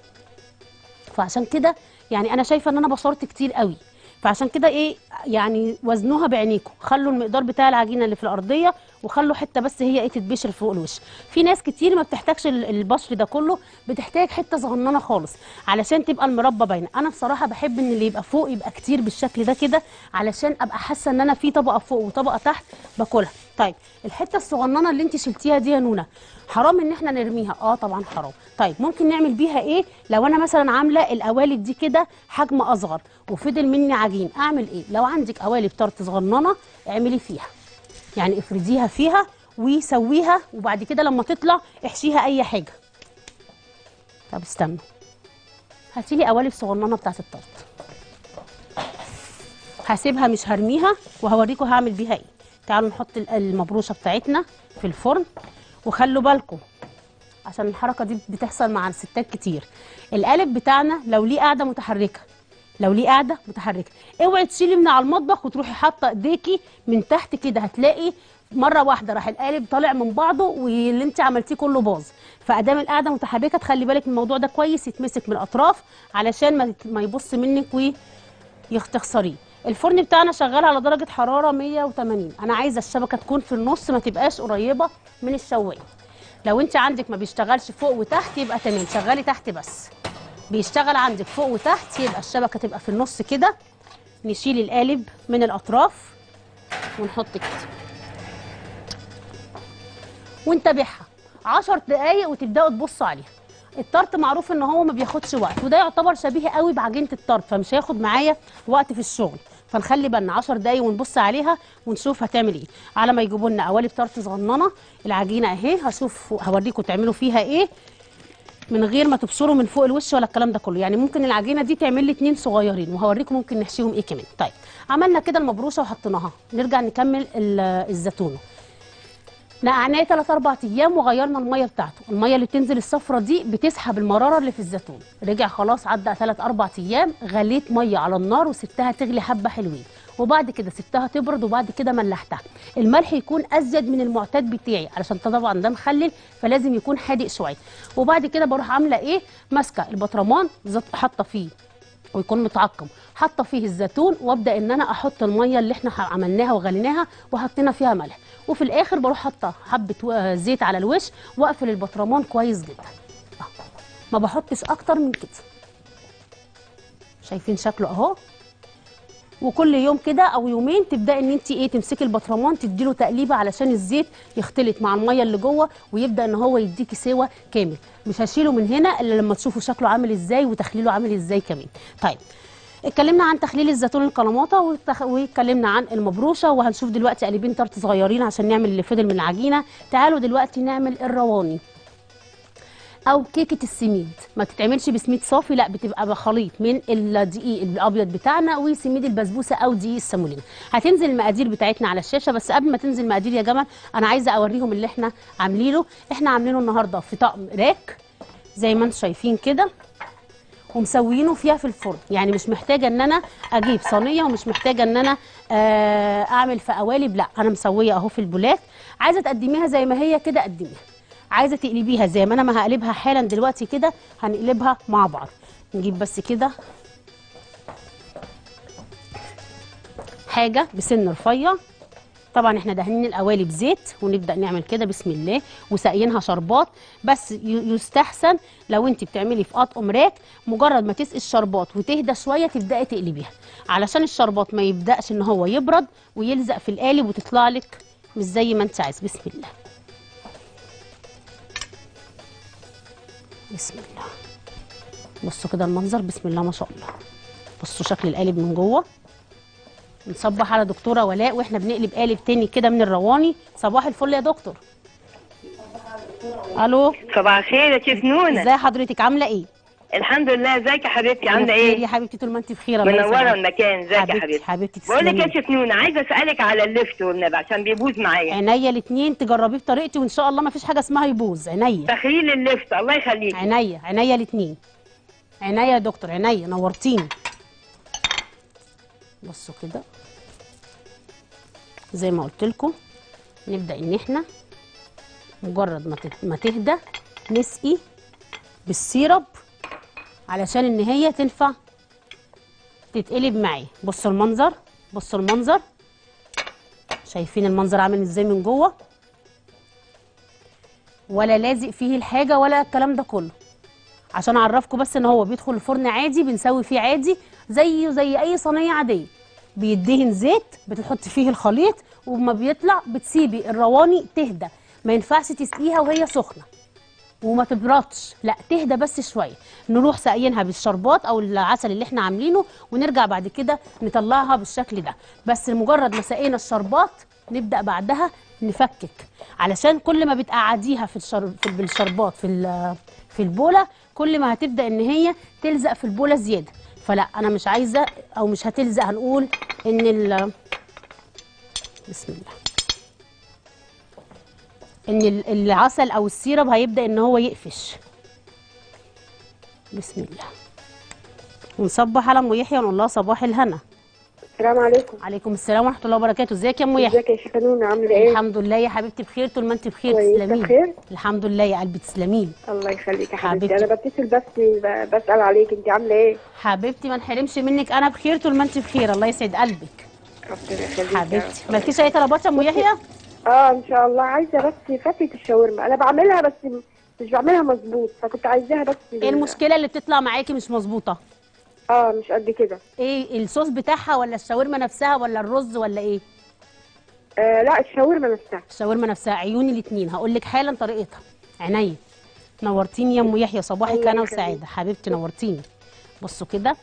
فعشان كده يعني انا شايفه ان انا بشرت كتير قوي، فعشان كده ايه يعني وزنوها بعينيكم، خلوا المقدار بتاع العجينه اللي في الارضيه وخلوا حته بس هي ايه تتبشر فوق الوش. في ناس كتير ما بتحتاجش البشر ده كله، بتحتاج حته صغننه خالص علشان تبقى المربى باينه. انا بصراحه بحب ان اللي يبقى فوق يبقى كتير بالشكل ده كده، علشان ابقى حاسه ان انا في طبقه فوق وطبقه تحت باكلها. طيب الحته الصغننه اللي انت شلتيها دي يا نونا حرام ان احنا نرميها، طبعا حرام. طيب ممكن نعمل بيها ايه؟ لو انا مثلا عامله القوالب دي كده حجم اصغر وفضل مني عجين اعمل ايه؟ لو عندك قوالب طرط صغننه اعملي فيها، يعني افرديها فيها وسويها، وبعد كده لما تطلع احشيها اي حاجه. طب استنوا، هاتي لي قوالب صغننه بتاعه الطرط، هسيبها مش هرميها وهوريكم هعمل بيها ايه. تعالوا نحط المبروشه بتاعتنا في الفرن، وخلوا بالكم عشان الحركه دي بتحصل مع الستات كتير، القالب بتاعنا لو ليه قاعده متحركه لو ليه قاعده متحركه. اوعي تشيلي من على المطبخ وتروحي حاطه ايديكي من تحت كده، هتلاقي مره واحده راح القالب طالع من بعضه واللي انت عملتيه كله باظ. فادام القاعده متحركه تخلي بالك من الموضوع ده كويس، يتمسك من الاطراف علشان ما يبص منك ويخسريه. الفرن بتاعنا شغال على درجه حراره 180. انا عايزه الشبكه تكون في النص، ما تبقاش قريبه من الشوايه. لو انت عندك ما بيشتغلش فوق وتحت يبقى تمام، شغلي تحت بس. بيشتغل عندك فوق وتحت يبقى الشبكه تبقى في النص كده. نشيل القالب من الاطراف ونحط كده ونتابعها 10 دقايق وتبداوا تبصوا عليها. الطرط معروف ان هو ما بياخدش وقت، وده يعتبر شبيه قوي بعجينه الطرط، فمش هياخد معايا وقت في الشغل، فنخلي بالنا 10 دقايق ونبص عليها ونشوف هتعمل ايه. على ما يجيبوا لنا قوالب طرط صغننه، العجينه اهي، هشوف هوريكم تعملوا فيها ايه من غير ما تبصروا من فوق الوش ولا الكلام ده كله. يعني ممكن العجينه دي تعمل لي 2 صغيرين وهوريكم ممكن نحشيهم ايه كمان. طيب عملنا كده المبروشه وحطيناها، نرجع نكمل الزيتونه. نقعناه 3-4 ايام وغيرنا الميه بتاعته، الميه اللي بتنزل الصفرة دي بتسحب المراره اللي في الزيتون. رجع خلاص عدى 3-4 ايام، غليت ميه على النار وسبتها تغلي حبه حلوين، وبعد كده سبتها تبرد، وبعد كده ملحتها. الملح يكون ازيد من المعتاد بتاعي علشان طبعا ده مخلل، فلازم يكون حادق شويه. وبعد كده بروح عامله ايه، ماسكه البطرمان حاطه فيه ويكون متعقم، حاطه فيه الزيتون وابدا ان انا احط الميه اللي احنا عملناها وغليناها وحطينا فيها ملح، وفي الاخر بروح حاطه حبه زيت على الوش واقفل البطرمان كويس جدا. ما بحطش اكتر من كده، شايفين شكله اهو. وكل يوم كده او يومين تبداي ان انت ايه، تمسكي البطرمان تديله تقليبه علشان الزيت يختلط مع الميه اللي جوه ويبدا ان هو يديكي سوى كامل. مش هشيله من هنا الا لما تشوفوا شكله عامل ازاي وتخليله عامل ازاي كمان. طيب اتكلمنا عن تخليل الزيتون القلماطه واتكلمنا عن المبروشه، وهنشوف دلوقتي قالبين طرط صغيرين عشان نعمل اللي فضل من العجينه. تعالوا دلوقتي نعمل الرواني او كيكه السميد. ما تتعملش بسميد صافي، لا، بتبقى بخليط من الدقيق الابيض بتاعنا وسميد البسبوسه او دقيق السمولينا. هتنزل المقادير بتاعتنا على الشاشه، بس قبل ما تنزل المقادير يا جماعه انا عايزه اوريهم اللي احنا عاملينه. احنا عاملينه النهارده في طقم راك زي ما انتم شايفين كده، ومسويينه فيها في الفرن. يعني مش محتاجه ان انا اجيب صينيه، ومش محتاجه ان انا اعمل في قوالب، لا، انا مسويه اهو في البولات. عايزه تقدميها زي ما هي كده قدميها، عايزه تقلبيها زي ما انا ما هقلبها حالا دلوقتي كده، هنقلبها مع بعض. نجيب بس كده حاجه بسن رفيع، طبعا احنا دهنين القوالب زيت، ونبدا نعمل كده بسم الله وساقيينها شربات. بس يستحسن لو انت بتعملي في اطقم راك، مجرد ما تسقي الشربات وتهدى شويه تبداي تقلبيها، علشان الشربات ما يبداش ان هو يبرد ويلزق في القالب وتطلع لك مش زي ما انت عايز. بسم الله بسم الله، بصوا كده المنظر، بسم الله ما شاء الله. بصوا شكل القالب من جوه. نصبح على دكتوره ولاء واحنا بنقلب قالب تاني كده من الرواني. صباح الفل يا دكتور. الو، صباح الخير يا شيف نونا، ازي حضرتك، عامله ايه؟ الحمد لله، ازيك يا حبيبتي، عامله ايه؟ يا حبيبتي طول ما انت بخير، منوره المكان. ازيك يا حبيبتي؟ حبيبتي بقول لك يا شيف نونا، عايزه اسالك على اللفت والنبع عشان بيبوظ معايا. عينيا الاثنين، تجربيه بطريقتي وان شاء الله ما فيش حاجه اسمها يبوظ. عينيا تخليل اللفت، الله يخليك. عينيا الاثنين، عينيا يا دكتور، عينيا، نورتيني. بصوا كده زي ما قلت لكم، نبدا ان احنا مجرد ما تهدى نسقي بالسيرب علشان ان هي تنفع تتقلب معي. بصوا المنظر، بصوا المنظر، شايفين المنظر عامل ازاي من جوه، ولا لازق فيه الحاجه ولا الكلام ده كله. عشان اعرفكم بس ان هو بيدخل الفرن عادي، بنسوي فيه عادي زي اي صينيه عاديه، بيدهن زيت، بتحط فيه الخليط، وما بيطلع بتسيبي الرواني تهدى. ما ينفعش تسقيها وهي سخنه وما تبردش، لا، تهدى بس شويه. نروح ساقيينها بالشربات او العسل اللي احنا عاملينه، ونرجع بعد كده نطلعها بالشكل ده. بس مجرد ما سقينا الشربات نبدا بعدها نفكك، علشان كل ما بتقعديها بالشربات في البوله، كل ما هتبدا ان هي تلزق في البوله زياده. فلا، انا مش عايزه، او مش هتلزق، هنقول ان بسم الله، ان العسل او السيرب هيبدا ان هو يقفش. بسم الله، ونصبح على ام يحيى ونقول لها صباح الهنا. السلام عليكم. عليكم السلام ورحمه الله وبركاته. ازيك يا ام يحيى؟ ازيك يا شيخه نونا، عامله ايه؟ الحمد لله يا حبيبتي بخير. طول ما انت بخير تسلمي. بخير الحمد لله يا قلبي، تسلمي. الله يخليك يا حبيبتي. انا بتصل بس بسال عليك، انت عامله ايه حبيبتي؟ ما نحرمش منك، انا بخير طول ما انت بخير. الله يسعد قلبك. ربنا يخليك حبيبتي. ما فيش اي طلبات يا ام يحيى؟ ان شاء الله. عايزه بس فتة الشاورما، انا بعملها بس مش بعملها مظبوط، فكنت عايزاها بس. ايه المشكله اللي بتطلع معاكي مش مظبوطه؟ مش قد كده. ايه الصوص بتاعها ولا الشاورما نفسها ولا الرز ولا ايه؟ لا الشاورما نفسها. الشاورما نفسها. عيوني الاثنين، هقول لك حالا طريقتها. عينيا. نورتيني يا ام يحيى، صباحك انا وسعاده حبيبتي، نورتيني. بصوا كده،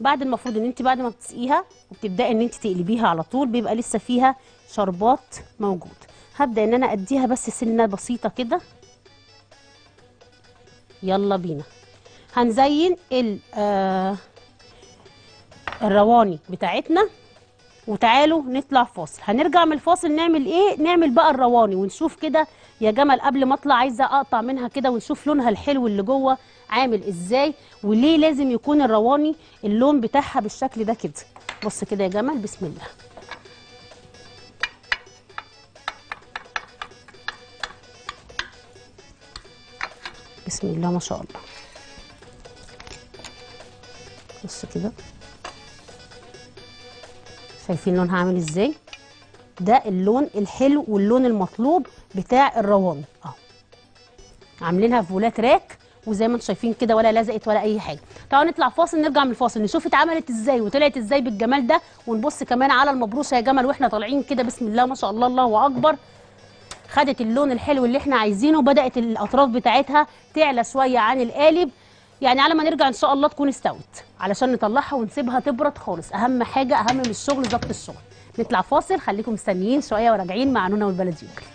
بعد المفروض ان انت بعد ما بتسقيها وبتبداي ان انت تقلبيها على طول بيبقى لسه فيها شربات موجود. هبدا ان انا اديها بس سنه بسيطه كده. يلا بينا. هنزين الرواني بتاعتنا، وتعالوا نطلع فاصل. هنرجع من الفاصل نعمل ايه؟ نعمل بقى الرواني ونشوف كده يا جمال. قبل ما اطلع عايزه اقطع منها كده ونشوف لونها الحلو اللي جوه عامل ازاي، وليه لازم يكون الرواني اللون بتاعها بالشكل ده كده. بص كده يا جمال، بسم الله. بسم الله ما شاء الله. بص كده، شايفين لونها عامل ازاي؟ ده اللون الحلو واللون المطلوب بتاع الرواني اهو. عاملينها في بولات راك، وزي ما انتم شايفين كده ولا لزقت ولا اي حاجه. تعالوا نطلع فاصل، نرجع من الفاصل نشوف اتعملت ازاي وطلعت ازاي بالجمال ده، ونبص كمان على المبروشه يا جمال واحنا طالعين كده. بسم الله ما شاء الله، الله اكبر. خدت اللون الحلو اللي احنا عايزينه، وبدات الاطراف بتاعتها تعلى شويه عن القالب، يعني على ما نرجع ان شاء الله تكون استوت، علشان نطلعها ونسيبها تبرد خالص. اهم حاجه، اهم من الشغل ضبط الشغل. نطلع فاصل، خليكم مستنيين شويه وراجعين مع نونا والبلدي يوكل.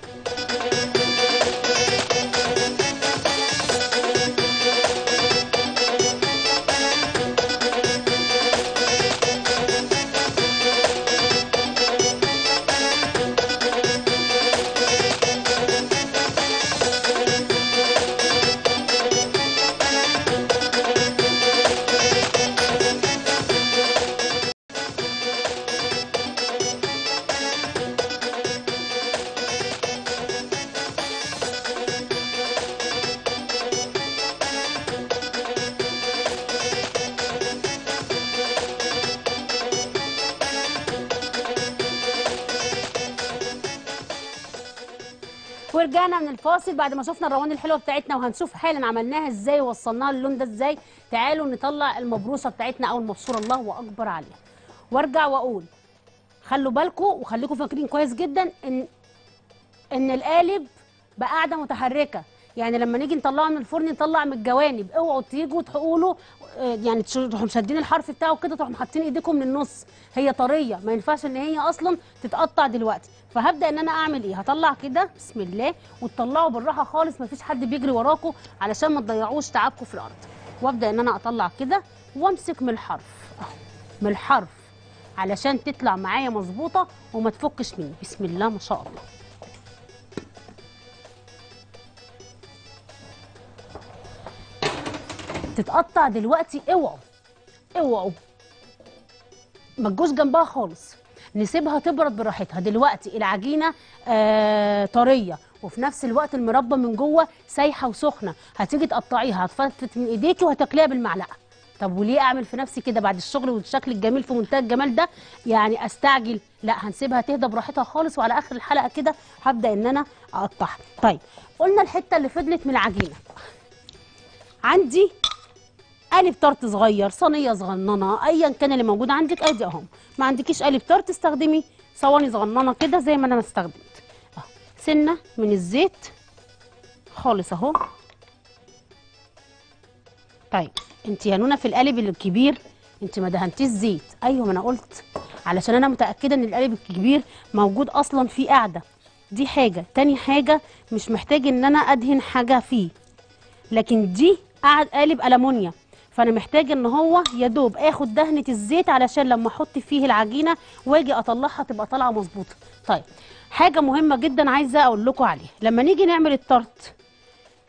ورجعنا من الفاصل بعد ما شفنا الرواني الحلوه بتاعتنا، وهنشوف حالا عملناها ازاي ووصلناها للون ده ازاي. تعالوا نطلع المبروشه بتاعتنا او المبشوره، الله اكبر عليها. وارجع واقول خلوا بالكم وخليكم فاكرين كويس جدا ان القالب بقاعده متحركه، يعني لما نيجي نطلعه من الفرن نطلع من الجوانب. اوعوا تيجوا تحقوا له يعني تروحوا مشدين الحرف بتاعه كده، تروحوا حاطين ايديكم من النص، هي طريه ما ينفعش ان هي اصلا تتقطع دلوقتي. فهبدا ان انا اعمل ايه؟ هطلع كده بسم الله، وتطلعوا بالراحه خالص، ما فيش حد بيجري وراكم علشان ما تضيعوش تعبكم في الارض. وابدا ان انا اطلع كده وامسك من الحرف اهو، من الحرف علشان تطلع معايا مظبوطه وما تفكش مني. بسم الله ما شاء الله. تتقطع دلوقتي، اوعوا اوعوا ما تجوش جنبها خالص، نسيبها تبرد براحتها. دلوقتي العجينه طريه وفي نفس الوقت المربى من جوه سايحه وسخنه، هتيجي تقطعيها هتفتت من ايديكي وهتاكليها بالمعلقه. طب وليه اعمل في نفسي كده بعد الشغل والشكل الجميل في منتهى الجمال ده؟ يعني استعجل؟ لا، هنسيبها تهدى براحتها خالص، وعلى اخر الحلقه كده هبدا ان انا اقطعها. طيب قلنا الحته اللي فضلت من العجينه، عندي قالب طرت صغير، صينيه صغننه، ايا كان اللي موجود عندك ادي اهو. ما عندكيش قالب طرت استخدمي صواني صغننه كده زي ما انا استخدمت اهو. سنه من الزيت خالص اهو. طيب انت يا نونا في القالب الكبير انت ما دهنتيش زيت. ايوه ما انا قلت، علشان انا متاكده ان القالب الكبير موجود اصلا فيه قاعده. دي حاجه. تاني حاجه، مش محتاج ان انا ادهن حاجه فيه، لكن دي قالب ألمونيا، فانا محتاجه ان هو يا دوب اخد دهنه الزيت علشان لما احط فيه العجينه واجي اطلعها تبقى طالعه مظبوطه. طيب حاجه مهمه جدا عايزه اقول لكم عليها، لما نيجي نعمل الطرت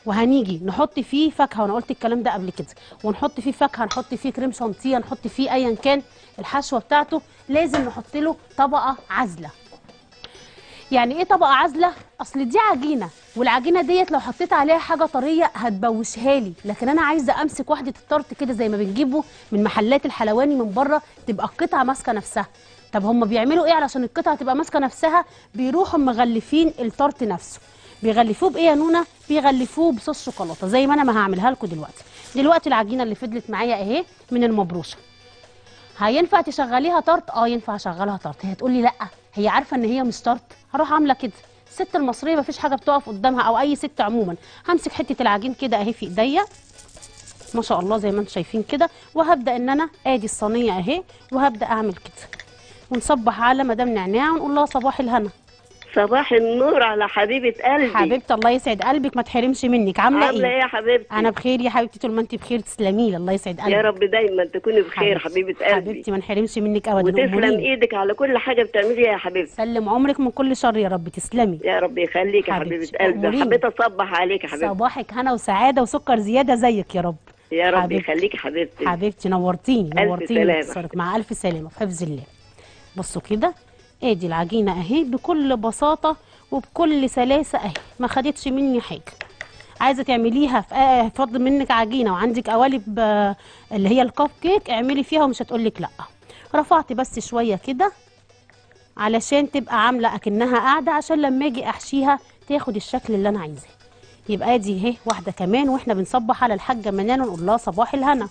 وهنيجي نحط فيه فاكهه، وانا قلت الكلام ده قبل كده، ونحط فيه فاكهه، نحط فيه كريم شانتيه، نحط فيه ايا كان الحشوه بتاعته، لازم نحط له طبقه عازله. يعني ايه طبقه عازله؟ اصل دي عجينه، والعجينه ديت لو حطيت عليها حاجه طريه هتبوشها لي، لكن انا عايزه امسك واحده الطرط كده زي ما بنجيبه من محلات الحلواني من بره، تبقى القطعه ماسكه نفسها. طب هم بيعملوا ايه علشان القطعه تبقى ماسكه نفسها؟ بيروحوا مغلفين الطرط نفسه. بيغلفوه بايه يا نونا؟ بيغلفوه بصوص شوكولاته زي ما انا ما هعملها لكم دلوقتي. دلوقتي العجينه اللي فضلت معايا اهي من المبروشه. هينفع تشغليها طرط؟ اه ينفع اشغلها طرط. هي هتقول لي لا، هي عارفه ان هي مش طرط، هروح عامله كده. الست المصريه مفيش حاجه بتقف قدامها، او اي ست عموما. همسك حته العجين كده اهي في ايديا ما شاء الله زي ما انتم شايفين كده، وهبدا ان انا ادي الصينيه اهي، وهبدا اعمل كده ونصبح على مدام نعناع ونقول لها صباح الهنا. صباح النور على حبيبه قلبي. حبيبتي الله يسعد قلبك، ما تحرمش منك. عامله ايه؟ عامله ايه يا حبيبتي؟ انا بخير يا حبيبتي، طول ما انت بخير تسلمي لي، الله يسعد قلبك. يا رب دايما تكوني بخير حبيبه قلبي. حبيبتي ما نحرمش منك ابدا، وتسلم ايدك على كل حاجه بتعمليها يا حبيبتي. سلم عمرك من كل شر يا رب. تسلمي يا رب يخليك يا حبيبه قلبي. حبيت اصبح عليك يا حبيبتي. صباحك هنا وسعاده وسكر زياده زيك يا رب. يا رب يخليك حبيبتي. حبيبتي نورتيني نورتيني. الف سلامه. مع الف سلامه في حفظ الله. بصوا كده ادي العجينه اهي بكل بساطه وبكل سلاسه اهي، ما خدتش مني حاجه. عايزه تعمليها في فضل منك عجينه وعندك قوالب اللي هي الكب كيك اعملي فيها ومش هتقولك لا. رفعت بس شويه كده علشان تبقى عامله اكنها قاعده، عشان لما اجي احشيها تاخد الشكل اللي انا عايزاه. يبقى ادي اهي واحده كمان، واحنا بنصبح على الحاجه منان ونقول لها صباح الهنا.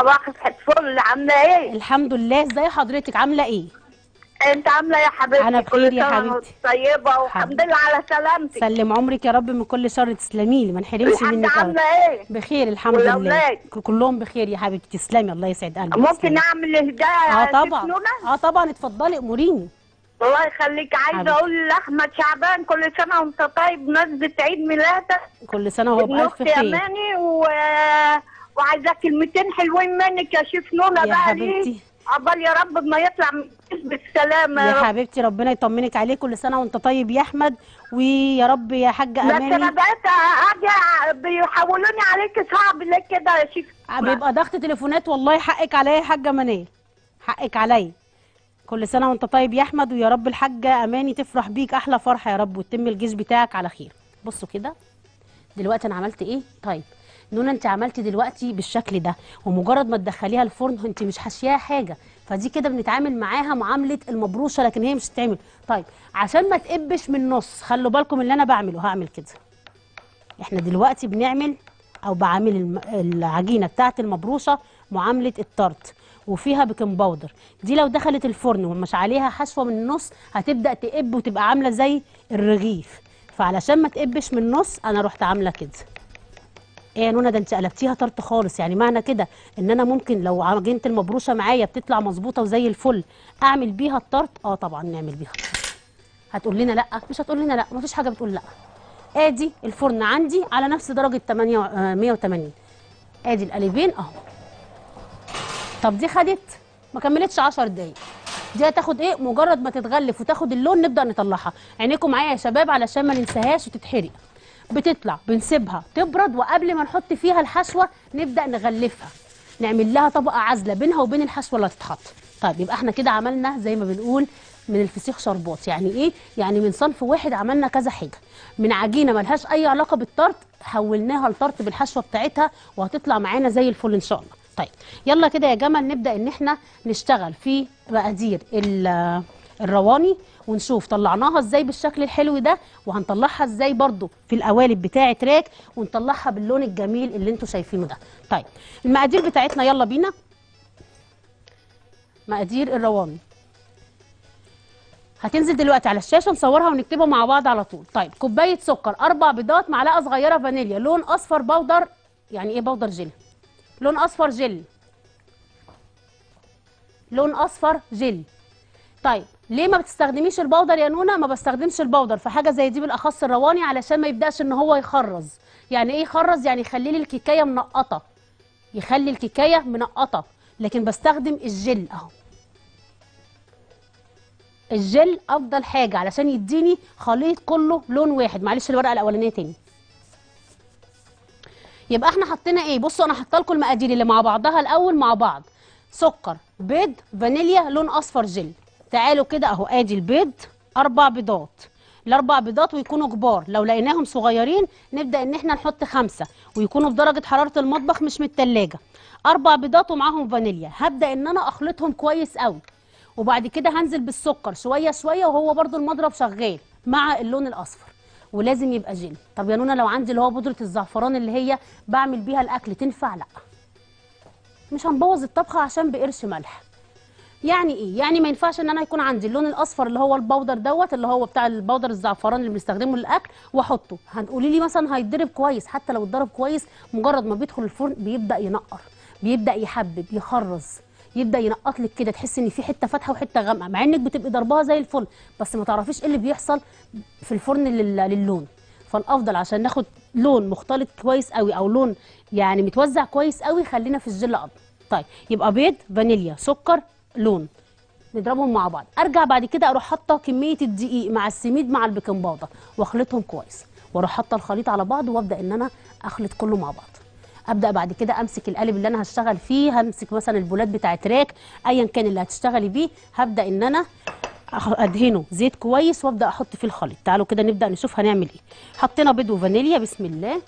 صباح الفل، عامله ايه؟ الحمد لله. ازاي حضرتك؟ عامله ايه؟ انت عامله يا حبيبتي؟ انا بخير يا حبيبتي، طيبه والحمد لله على سلامتك. سلم عمرك يا رب من كل شر، تسلمي لي ما نحرمش منك. انت عامله ايه؟ بخير الحمد لله، كلهم بخير يا حبيبتي. تسلمي الله يسعد قلبك. ممكن اعمل هدايا؟ اه طبعا اه طبعا، اتفضلي اموريني. الله يخليك. عايزه اقول لاحمد شعبان كل سنه وانت طيب، بمناسبه عيد ميلادك. كل سنه وهو بألف خير. اختي اماني وعايزه كلمتين حلوين منك يا شيف نونا بقى. يا حبيبتي عقبال يا رب ما يطلع من بالسلامه يا حبيبتي. ربنا يطمنك عليه. كل سنه وانت طيب يا احمد، ويا رب يا حاجه اماني. بس انا بقيت اجي بيحولوني عليك صعب ليه كده يا شيخ؟ بيبقى ضغط تليفونات. والله حقك عليا يا حاجه منال، حقك عليا. كل سنه وانت طيب يا احمد، ويا رب الحاجه اماني تفرح بيك احلى فرحه يا رب، وتتم الجيش بتاعك على خير. بصوا كده دلوقتي انا عملت ايه. طيب نونا انت عملتي دلوقتي بالشكل ده، ومجرد ما تدخليها الفرن انت مش حاشياها حاجه، فدي كده بنتعامل معاها معامله المبروشه، لكن هي مش هتتعمل. طيب عشان ما تقبش من النص خلوا بالكم اللي انا بعمله. هعمل كده، احنا دلوقتي بنعمل او بعامل العجينه بتاعه المبروشه معامله الطرط، وفيها بيكنج باودر. دي لو دخلت الفرن ومش عليها حشوه من النص هتبدا تقب وتبقى عامله زي الرغيف، فعلشان ما تقبش من النص انا رحت عامله كده. ايه يا نونا ده انت قلبتيها طرط خالص، يعني معنى كده ان انا ممكن لو عجينه المبروشه معايا بتطلع مظبوطه وزي الفل اعمل بيها الطرط؟ اه طبعا نعمل بيها الطرط. هتقول لنا لا؟ مش هتقول لنا لا، مفيش حاجه بتقول لا. ادي الفرن عندي على نفس درجه 180، ادي القالبين اهو. طب دي خدت ما كملتش 10 دقايق، دي هتاخد ايه؟ مجرد ما تتغلف وتاخد اللون نبدا نطلعها. عينيكم معايا يا شباب علشان ما ننساهاش وتتحرق. بتطلع بنسيبها تبرد، وقبل ما نحط فيها الحشوه نبدا نغلفها، نعمل لها طبقه عازله بينها وبين الحشوه اللي هتتحط. طيب يبقى احنا كده عملنا زي ما بنقول من الفسيخ شربات. يعني ايه؟ يعني من صنف واحد عملنا كذا حاجه، من عجينه مالهاش اي علاقه بالطرط حولناها لطرط بالحشوه بتاعتها، وهتطلع معانا زي الفل ان شاء الله. طيب يلا كده يا جمال نبدا ان احنا نشتغل في مقادير الرواني ونشوف طلعناها ازاي بالشكل الحلو ده، وهنطلعها ازاي برضو في القوالب بتاعه راك، ونطلعها باللون الجميل اللي انتوا شايفينه ده. طيب المقادير بتاعتنا يلا بينا. مقادير الرواني هتنزل دلوقتي على الشاشه، نصورها ونكتبها مع بعض على طول. طيب كوبايه سكر، 4 بيضات، معلقه صغيره فانيليا، لون اصفر بودر. يعني ايه بودر جل؟ لون اصفر جل، لون اصفر جل. طيب ليه ما بتستخدميش البودر يا نونا؟ ما بستخدمش البودر في حاجه زي دي بالاخص الرواني علشان ما يبداش ان هو يخرز. يعني ايه يخرز؟ يعني يخلي لي الكيكايه منقطه، يخلي الكيكايه منقطه، لكن بستخدم الجل اهو. الجل افضل حاجه علشان يديني خليط كله لون واحد. معلش الورقه الاولانيه تاني. يبقى احنا حطينا ايه؟ بصوا انا حاطه لكم المقادير اللي مع بعضها الاول مع بعض. سكر، بيض، فانيليا، لون اصفر جل. تعالوا كده اهو، ادي البيض 4 بيضات، الاربع بيضات ويكونوا كبار، لو لقيناهم صغيرين نبدا ان احنا نحط 5 ويكونوا في درجه حراره المطبخ مش من التلاجه. 4 بيضات ومعاهم فانيليا. هبدا ان انا اخلطهم كويس قوي، وبعد كده هنزل بالسكر شويه شويه وهو برضو المضرب شغال مع اللون الاصفر، ولازم يبقى جل. طب يا نونا لو عندي اللي هو بودره الزعفران اللي هي بعمل بيها الاكل تنفع؟ لا، مش هنبوظ الطبخه عشان بقرش ملح. يعني ايه؟ يعني ما ينفعش ان انا يكون عندي اللون الاصفر اللي هو البودر دوت اللي هو بتاع البودر الزعفران اللي بنستخدمه للاكل واحطه. هتقولي لي مثلا هيتضرب كويس، حتى لو اتضرب كويس مجرد ما بيدخل الفرن بيبدا ينقر، بيبدا يحبب، يخرز، يبدا ينقط لك كده، تحس ان في حته فاتحه وحته غامقه، مع انك بتبقي ضربها زي الفل، بس ما تعرفيش ايه اللي بيحصل في الفرن للون. فالافضل عشان ناخد لون مختلط كويس قوي او لون يعني متوزع كويس قوي خلينا في الجل ابيض. طيب يبقى بيض، فانيليا، سكر، لون، نضربهم مع بعض. ارجع بعد كده اروح حاطه كميه الدقيق مع السميد مع البيكنج باودر واخلطهم كويس، واروح حاطه الخليط على بعض وابدا ان انا اخلط كله مع بعض. ابدا بعد كده امسك القالب اللي انا هشتغل فيه، همسك مثلا البولات بتاعت راك ايا كان اللي هتشتغلي بيه، هبدا ان انا ادهنه زيت كويس وابدا احط فيه الخليط. تعالوا كده نبدا نشوف هنعمل ايه. حطينا بيض وفانيليا، بسم الله.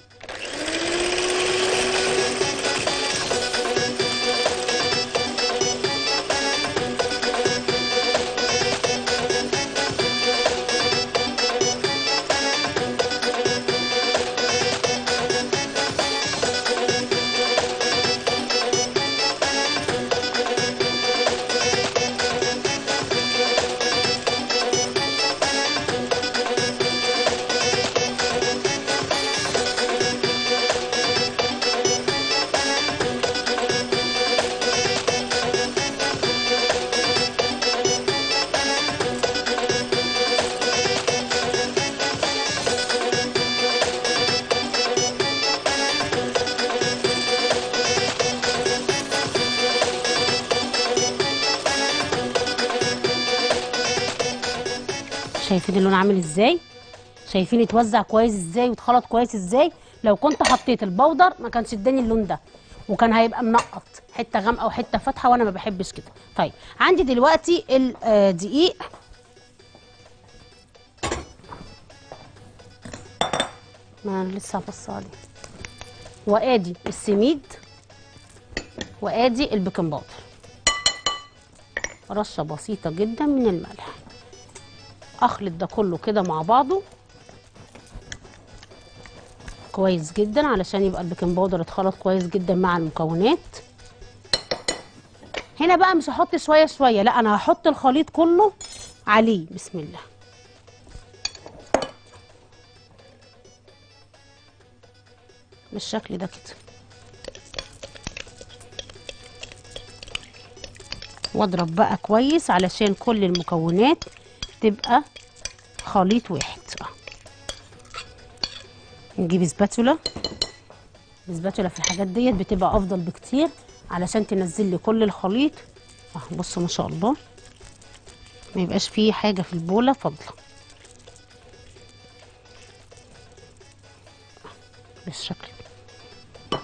شايفين اللون عامل ازاي؟ شايفين اتوزع كويس ازاي واتخلط كويس ازاي؟ لو كنت حطيت البودر ما كانش اداني اللون ده، وكان هيبقى منقط حته غامقه وحته فاتحه وانا ما بحبش كده. طيب عندي دلوقتي الدقيق، ما انا لسه هفصها دي، وادي السميد، وادي البيكنج باودر، رشه بسيطه جدا من الملح. اخلط ده كله كده مع بعضه كويس جدا علشان يبقى البيكنج باودر اتخلط كويس جدا مع المكونات. هنا بقى مش هحط شويه شويه، لا انا هحط الخليط كله عليه. بسم الله. بالشكل ده كده، واضرب بقى كويس علشان كل المكونات تبقى خليط واحد. نجيب سباتولا، السباتولا في الحاجات ديت بتبقى افضل بكتير علشان تنزل لي كل الخليط. بصوا ما شاء الله ما يبقاش فيه حاجه في البوله فاضله بالشكل ده،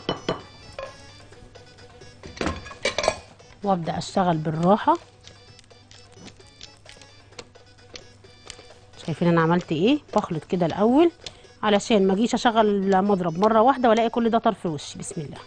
وابدا اشتغل بالراحه. شايفين انا عملت ايه؟ بخلط كده الاول علشان ما اجيش اشغل المضرب مره واحده والاقي كل ده طار في وشي. بسم الله.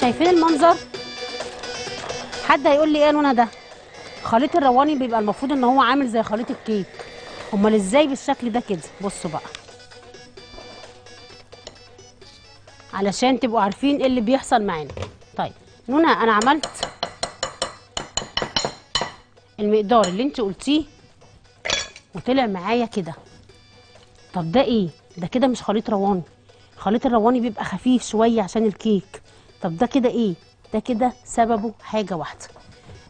شايفين المنظر؟ حد هيقول لي ايه يا نونا ده؟ خليط الرواني بيبقى المفروض ان هو عامل زي خليط الكيك، امال ازاي بالشكل ده كده؟ بصوا بقى علشان تبقوا عارفين ايه اللي بيحصل معانا. طيب نونا انا عملت المقدار اللي انت قلتيه وطلع معايا كده. طب ده ايه؟ ده كده مش خليط رواني، خليط الرواني بيبقى خفيف شويه عشان الكيك. طب ده كده ايه؟ ده كده سببه حاجه واحده،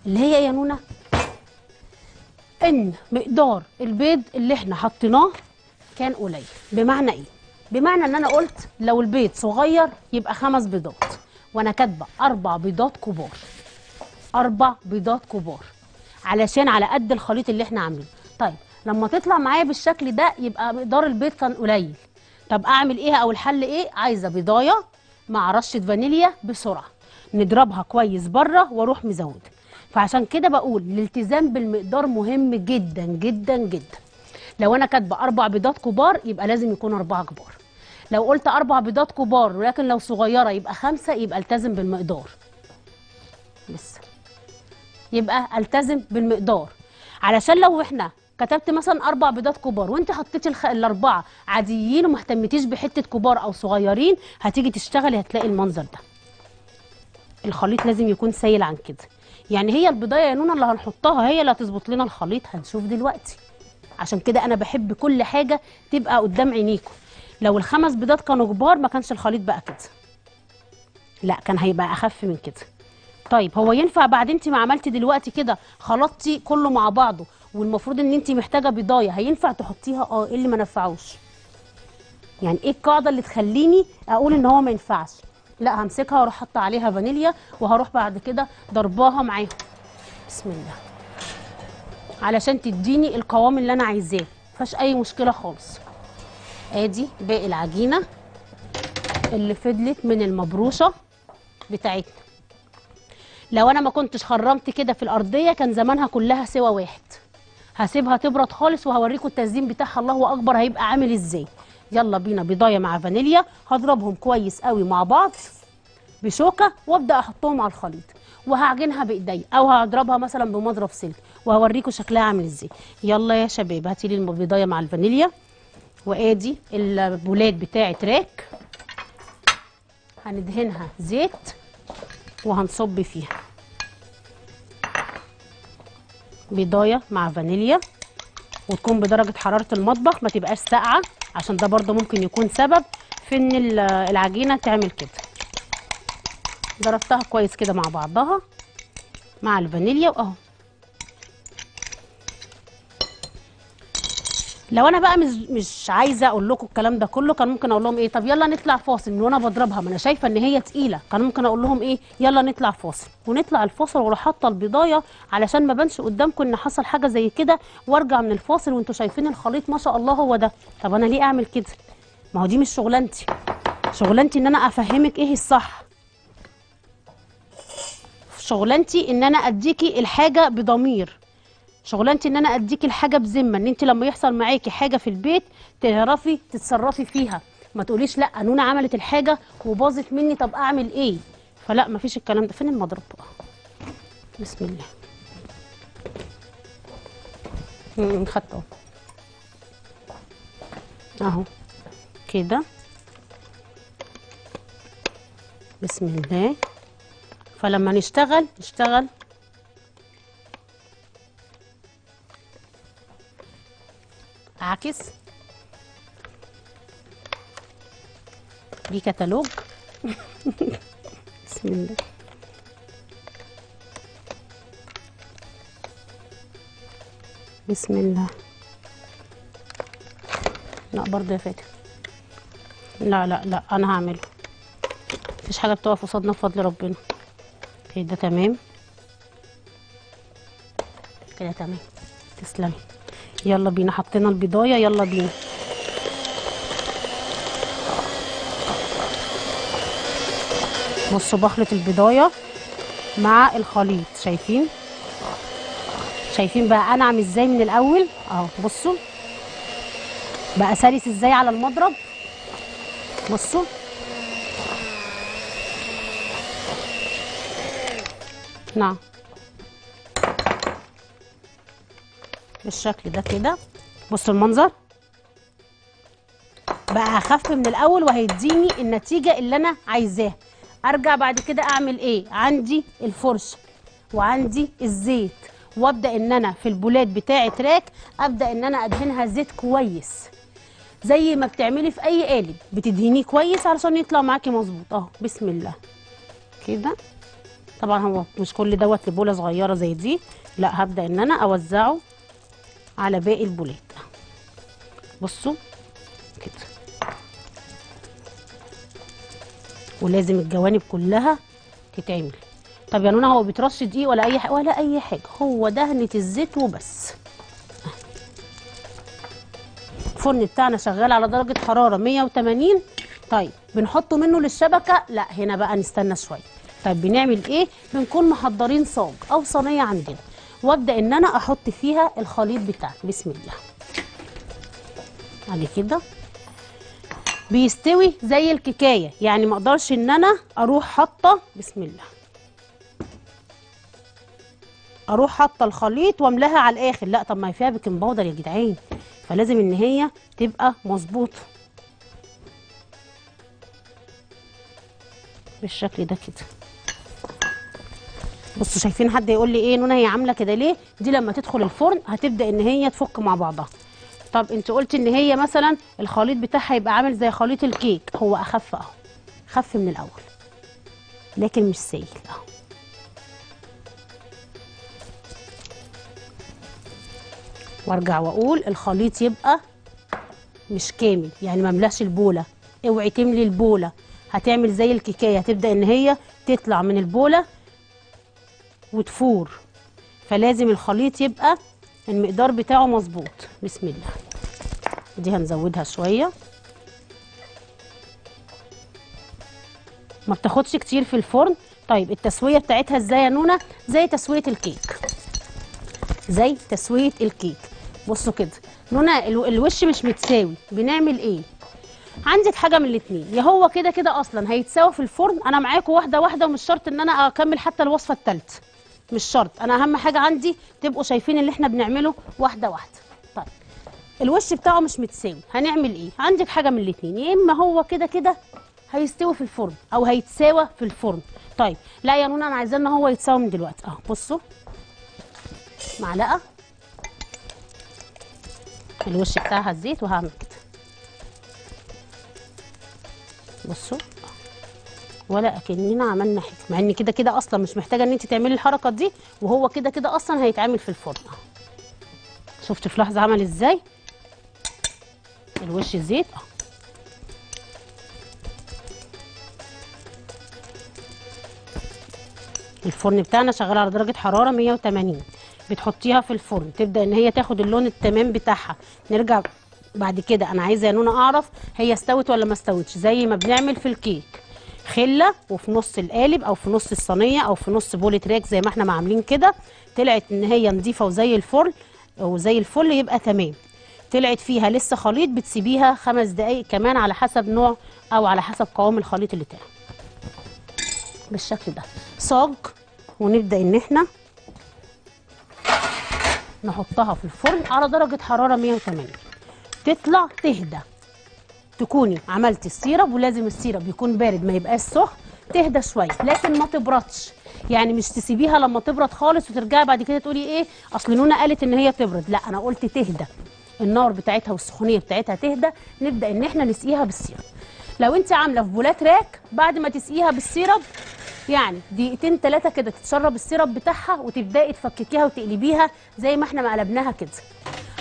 اللي هي يا نونا ان مقدار البيض اللي احنا حطيناه كان قليل. بمعنى ايه؟ بمعنى ان انا قلت لو البيض صغير يبقى 5 بيضات، وانا كاتبه 4 بيضات كبار، 4 بيضات كبار علشان على قد الخليط اللي احنا عاملينه. طيب لما تطلع معايا بالشكل ده يبقى مقدار البيض كان قليل. طب اعمل ايه او الحل ايه؟ عايزه بيضايه مع رشه فانيليا بسرعه نضربها كويس بره واروح مزوده. فعشان كده بقول الالتزام بالمقدار مهم جدا جدا جدا. لو انا كاتبه 4 بيضات كبار يبقى لازم يكون 4 كبار. لو قلت 4 بيضات كبار ولكن لو صغيره يبقى 5، يبقى التزم بالمقدار. لسه يبقى التزم بالمقدار، علشان لو احنا كتبت مثلا 4 بيضات كبار وانت حطيتي الاربعه عاديين وما اهتمتيش بحته كبار او صغيرين، هتيجي تشتغلي هتلاقي المنظر ده. الخليط لازم يكون سايل عن كده. يعني هي البضايه يا نونا اللي هنحطها هي اللي هتظبط لنا الخليط، هنشوف دلوقتي. عشان كده انا بحب كل حاجه تبقى قدام عينيكم. لو ال5 بيضات كانوا كبار ما كانش الخليط بقى كده، لا كان هيبقى اخف من كده. طيب هو ينفع بعد انت ما عملتي دلوقتي كده خلطتي كله مع بعضه والمفروض ان انت محتاجه بضايه، هينفع تحطيها؟ اه. ايه اللي ما نفعوش؟ يعني ايه القاعده اللي تخليني اقول ان هو ما ينفعش؟ لا، همسكها واروح حاطه عليها فانيليا وهروح بعد كده ضرباها معاهم بسم الله علشان تديني القوام اللي انا عايزاه، مفيهاش اي مشكله خالص. ادي باقي العجينه اللي فضلت من المبروشه بتاعتنا. لو انا ما كنتش خرمت كده في الارضيه كان زمانها كلها سوا واحد. هسيبها تبرد خالص وهوريكم التزيين بتاعها الله اكبر هيبقى عامل ازاي. يلا بينا. بضايه مع فانيليا هضربهم كويس قوي مع بعض بشوكه وابدا احطهم على الخليط، وهعجنها بايديا او هضربها مثلا بمضرب سلك وهوريكم شكلها عامل ازاي. يلا يا شباب هاتي لي البضايه مع الفانيليا. وادي البولات بتاعه راك هندهنها زيت وهنصب فيها بضايه مع فانيليا، وتكون بدرجه حراره المطبخ ما تبقاش ساقعه عشان ده برضه ممكن يكون سبب في ان العجينه تعمل كده. ضربتها كويس كده مع بعضها مع الفانيليا واهو. لو انا بقى مش عايزه اقول لكم الكلام ده كله كان ممكن اقول لهم ايه؟ طب يلا نطلع فاصل من وانا بضربها، ما انا شايفه ان هي تقيله. كان ممكن اقول لهم ايه؟ يلا نطلع فاصل، ونطلع الفاصل واروح حاطه البضايه علشان ما بانش قدامكم ان حصل حاجه زي كده، وارجع من الفاصل وانتم شايفين الخليط ما شاء الله هو ده. طب انا ليه اعمل كده؟ ما هو دي مش شغلانتي. شغلانتي ان انا افهمك ايه الصح، شغلانتي ان انا اديكي الحاجه بضمير، شغلانتي ان انا اديكي الحاجه بذمه، ان انت لما يحصل معاكي حاجه في البيت تعرفي تتصرفي فيها، ما تقوليش لا نونا عملت الحاجه وباظت مني طب اعمل ايه؟ فلا مفيش الكلام ده. فين المضرب؟ بسم الله. خدته اهو كده بسم الله. فلما نشتغل نشتغل عكس دي كتالوج بسم الله. بسم الله. لا برضه يا فاتن، لا لا لا انا هعمله، مفيش حاجه بتقف قصادنا بفضل ربنا. كده تمام، كده تمام، تسلمي. يلا بينا حطينا البضايه. يلا بينا. بصوا بخلط البضايه مع الخليط، شايفين؟ شايفين بقى انعم ازاي من الاول اهو. بصوا بقى سلس ازاي على المضرب. بصوا نعم بالشكل ده كده. بصوا المنظر بقى اخف من الاول وهيديني النتيجه اللي انا عايزاها. ارجع بعد كده اعمل ايه؟ عندي الفرشه وعندي الزيت، وابدا ان انا في البولات بتاعه راك ابدا ان انا ادهنها زيت كويس زي ما بتعملي في اي قالب، بتدهنيه كويس علشان يطلع معاكي مظبوط اهو. بسم الله كده طبعا هو مش كل دوت لبوله صغيره زي دي، لا هبدا ان انا اوزعه على باقي البولات. بصوا كده، ولازم الجوانب كلها تتعمل. طب يا نونا هو بيترش دقيق ولا اي حاجه؟ ولا اي حاجه، هو دهنه الزيت وبس. الفرن بتاعنا شغال على درجه حراره 180. طيب بنحطه منه للشبكه؟ لا، هنا بقى نستنى شويه. طيب بنعمل ايه؟ بنكون محضرين صاج او صينيه عندنا، وابدا ان انا احط فيها الخليط بتاعي. بسم الله. ادي كده بيستوي زي الكيكايه، يعني ما اقدرش ان انا اروح حاطه، بسم الله، اروح حاطه الخليط واملاها على الاخر، لا. طب ما هي فيها بيكنج باودر يا جدعان، فلازم ان هي تبقى مظبوطه بالشكل ده كده. بصوا شايفين؟ حد يقول لي ايه نونا هي عامله كده ليه؟ دي لما تدخل الفرن هتبدا ان هي تفك مع بعضها. طب انت قلت ان هي مثلا الخليط بتاعها يبقى عامل زي خليط الكيك، هو اخف اهو، خف من الاول لكن مش سايل اهو. وارجع واقول الخليط يبقى مش كامل، يعني ما ملاش البوله. اوعي تملي البوله، هتعمل زي الكيكايه، هتبدا ان هي تطلع من البوله وتفور، فلازم الخليط يبقى المقدار بتاعه مظبوط. بسم الله. دي هنزودها شويه، ما بتاخدش كتير في الفرن. طيب التسويه بتاعتها ازاي يا نونا؟ زي تسويه الكيك، زي تسويه الكيك. بصوا كده نونا الوش مش متساوي، بنعمل ايه؟ عندك حاجه من الاتنين، يا هو كده كده اصلا هيتساوي في الفرن. انا معاكم واحده واحده، ومش شرط ان انا اكمل حتى الوصفه الثالثه، مش شرط. انا اهم حاجه عندي تبقوا شايفين اللي احنا بنعمله واحده واحده. طيب الوش بتاعه مش متساوي، هنعمل ايه؟ عندك حاجه من الاتنين، يا اما هو كده كده هيستوي في الفرن او هيتساوى في الفرن. طيب لا يا نونا انا عايزاه ان هو يتساوي من دلوقتي اهو. بصوا معلقه الوش بتاعها الزيت، وهعمل كده. بصوا ولا اكننا عملنا حاجه، مع ان كده كده اصلا مش محتاجه ان انت تعملي الحركه دي، وهو كده كده اصلا هيتعمل في الفرن. شفت في لحظه عمل ازاي الوش زيت؟ الفرن بتاعنا شغال على درجه حراره 180. بتحطيها في الفرن تبدا ان هي تاخد اللون التمام بتاعها. نرجع بعد كده، انا عايزه يا نونا اعرف هي استوت ولا ما استوتش، زي ما بنعمل في الكيك خله، وفي نص القالب او في نص الصينيه او في نص بوله راك، زي ما احنا ما عاملين كده. طلعت ان هي نظيفه وزي الفل وزي الفل، يبقى تمام. طلعت فيها لسه خليط، بتسيبيها 5 دقائق كمان على حسب نوع او على حسب قوام الخليط اللي طلع بالشكل ده. صاج، ونبدا ان احنا نحطها في الفرن على درجه حراره 180. تطلع تهدى، تكوني عملتي السيرب، ولازم السيرب يكون بارد ما يبقاش سخن. تهدى شويه لكن ما تبردش، يعني مش تسيبيها لما تبرد خالص وترجعي بعد كده تقولي ايه اصل نونا قالت ان هي تبرد، لا انا قلت تهدى، النار بتاعتها والسخونيه بتاعتها تهدى. نبدا ان احنا نسقيها بالسيرب. لو انت عامله في بولات راك، بعد ما تسقيها بالسيرب يعني 2 3 دقايق كده، تتشرب السيرب بتاعها وتبداي تفككيها وتقلبيها زي ما احنا ما قلبناها كده.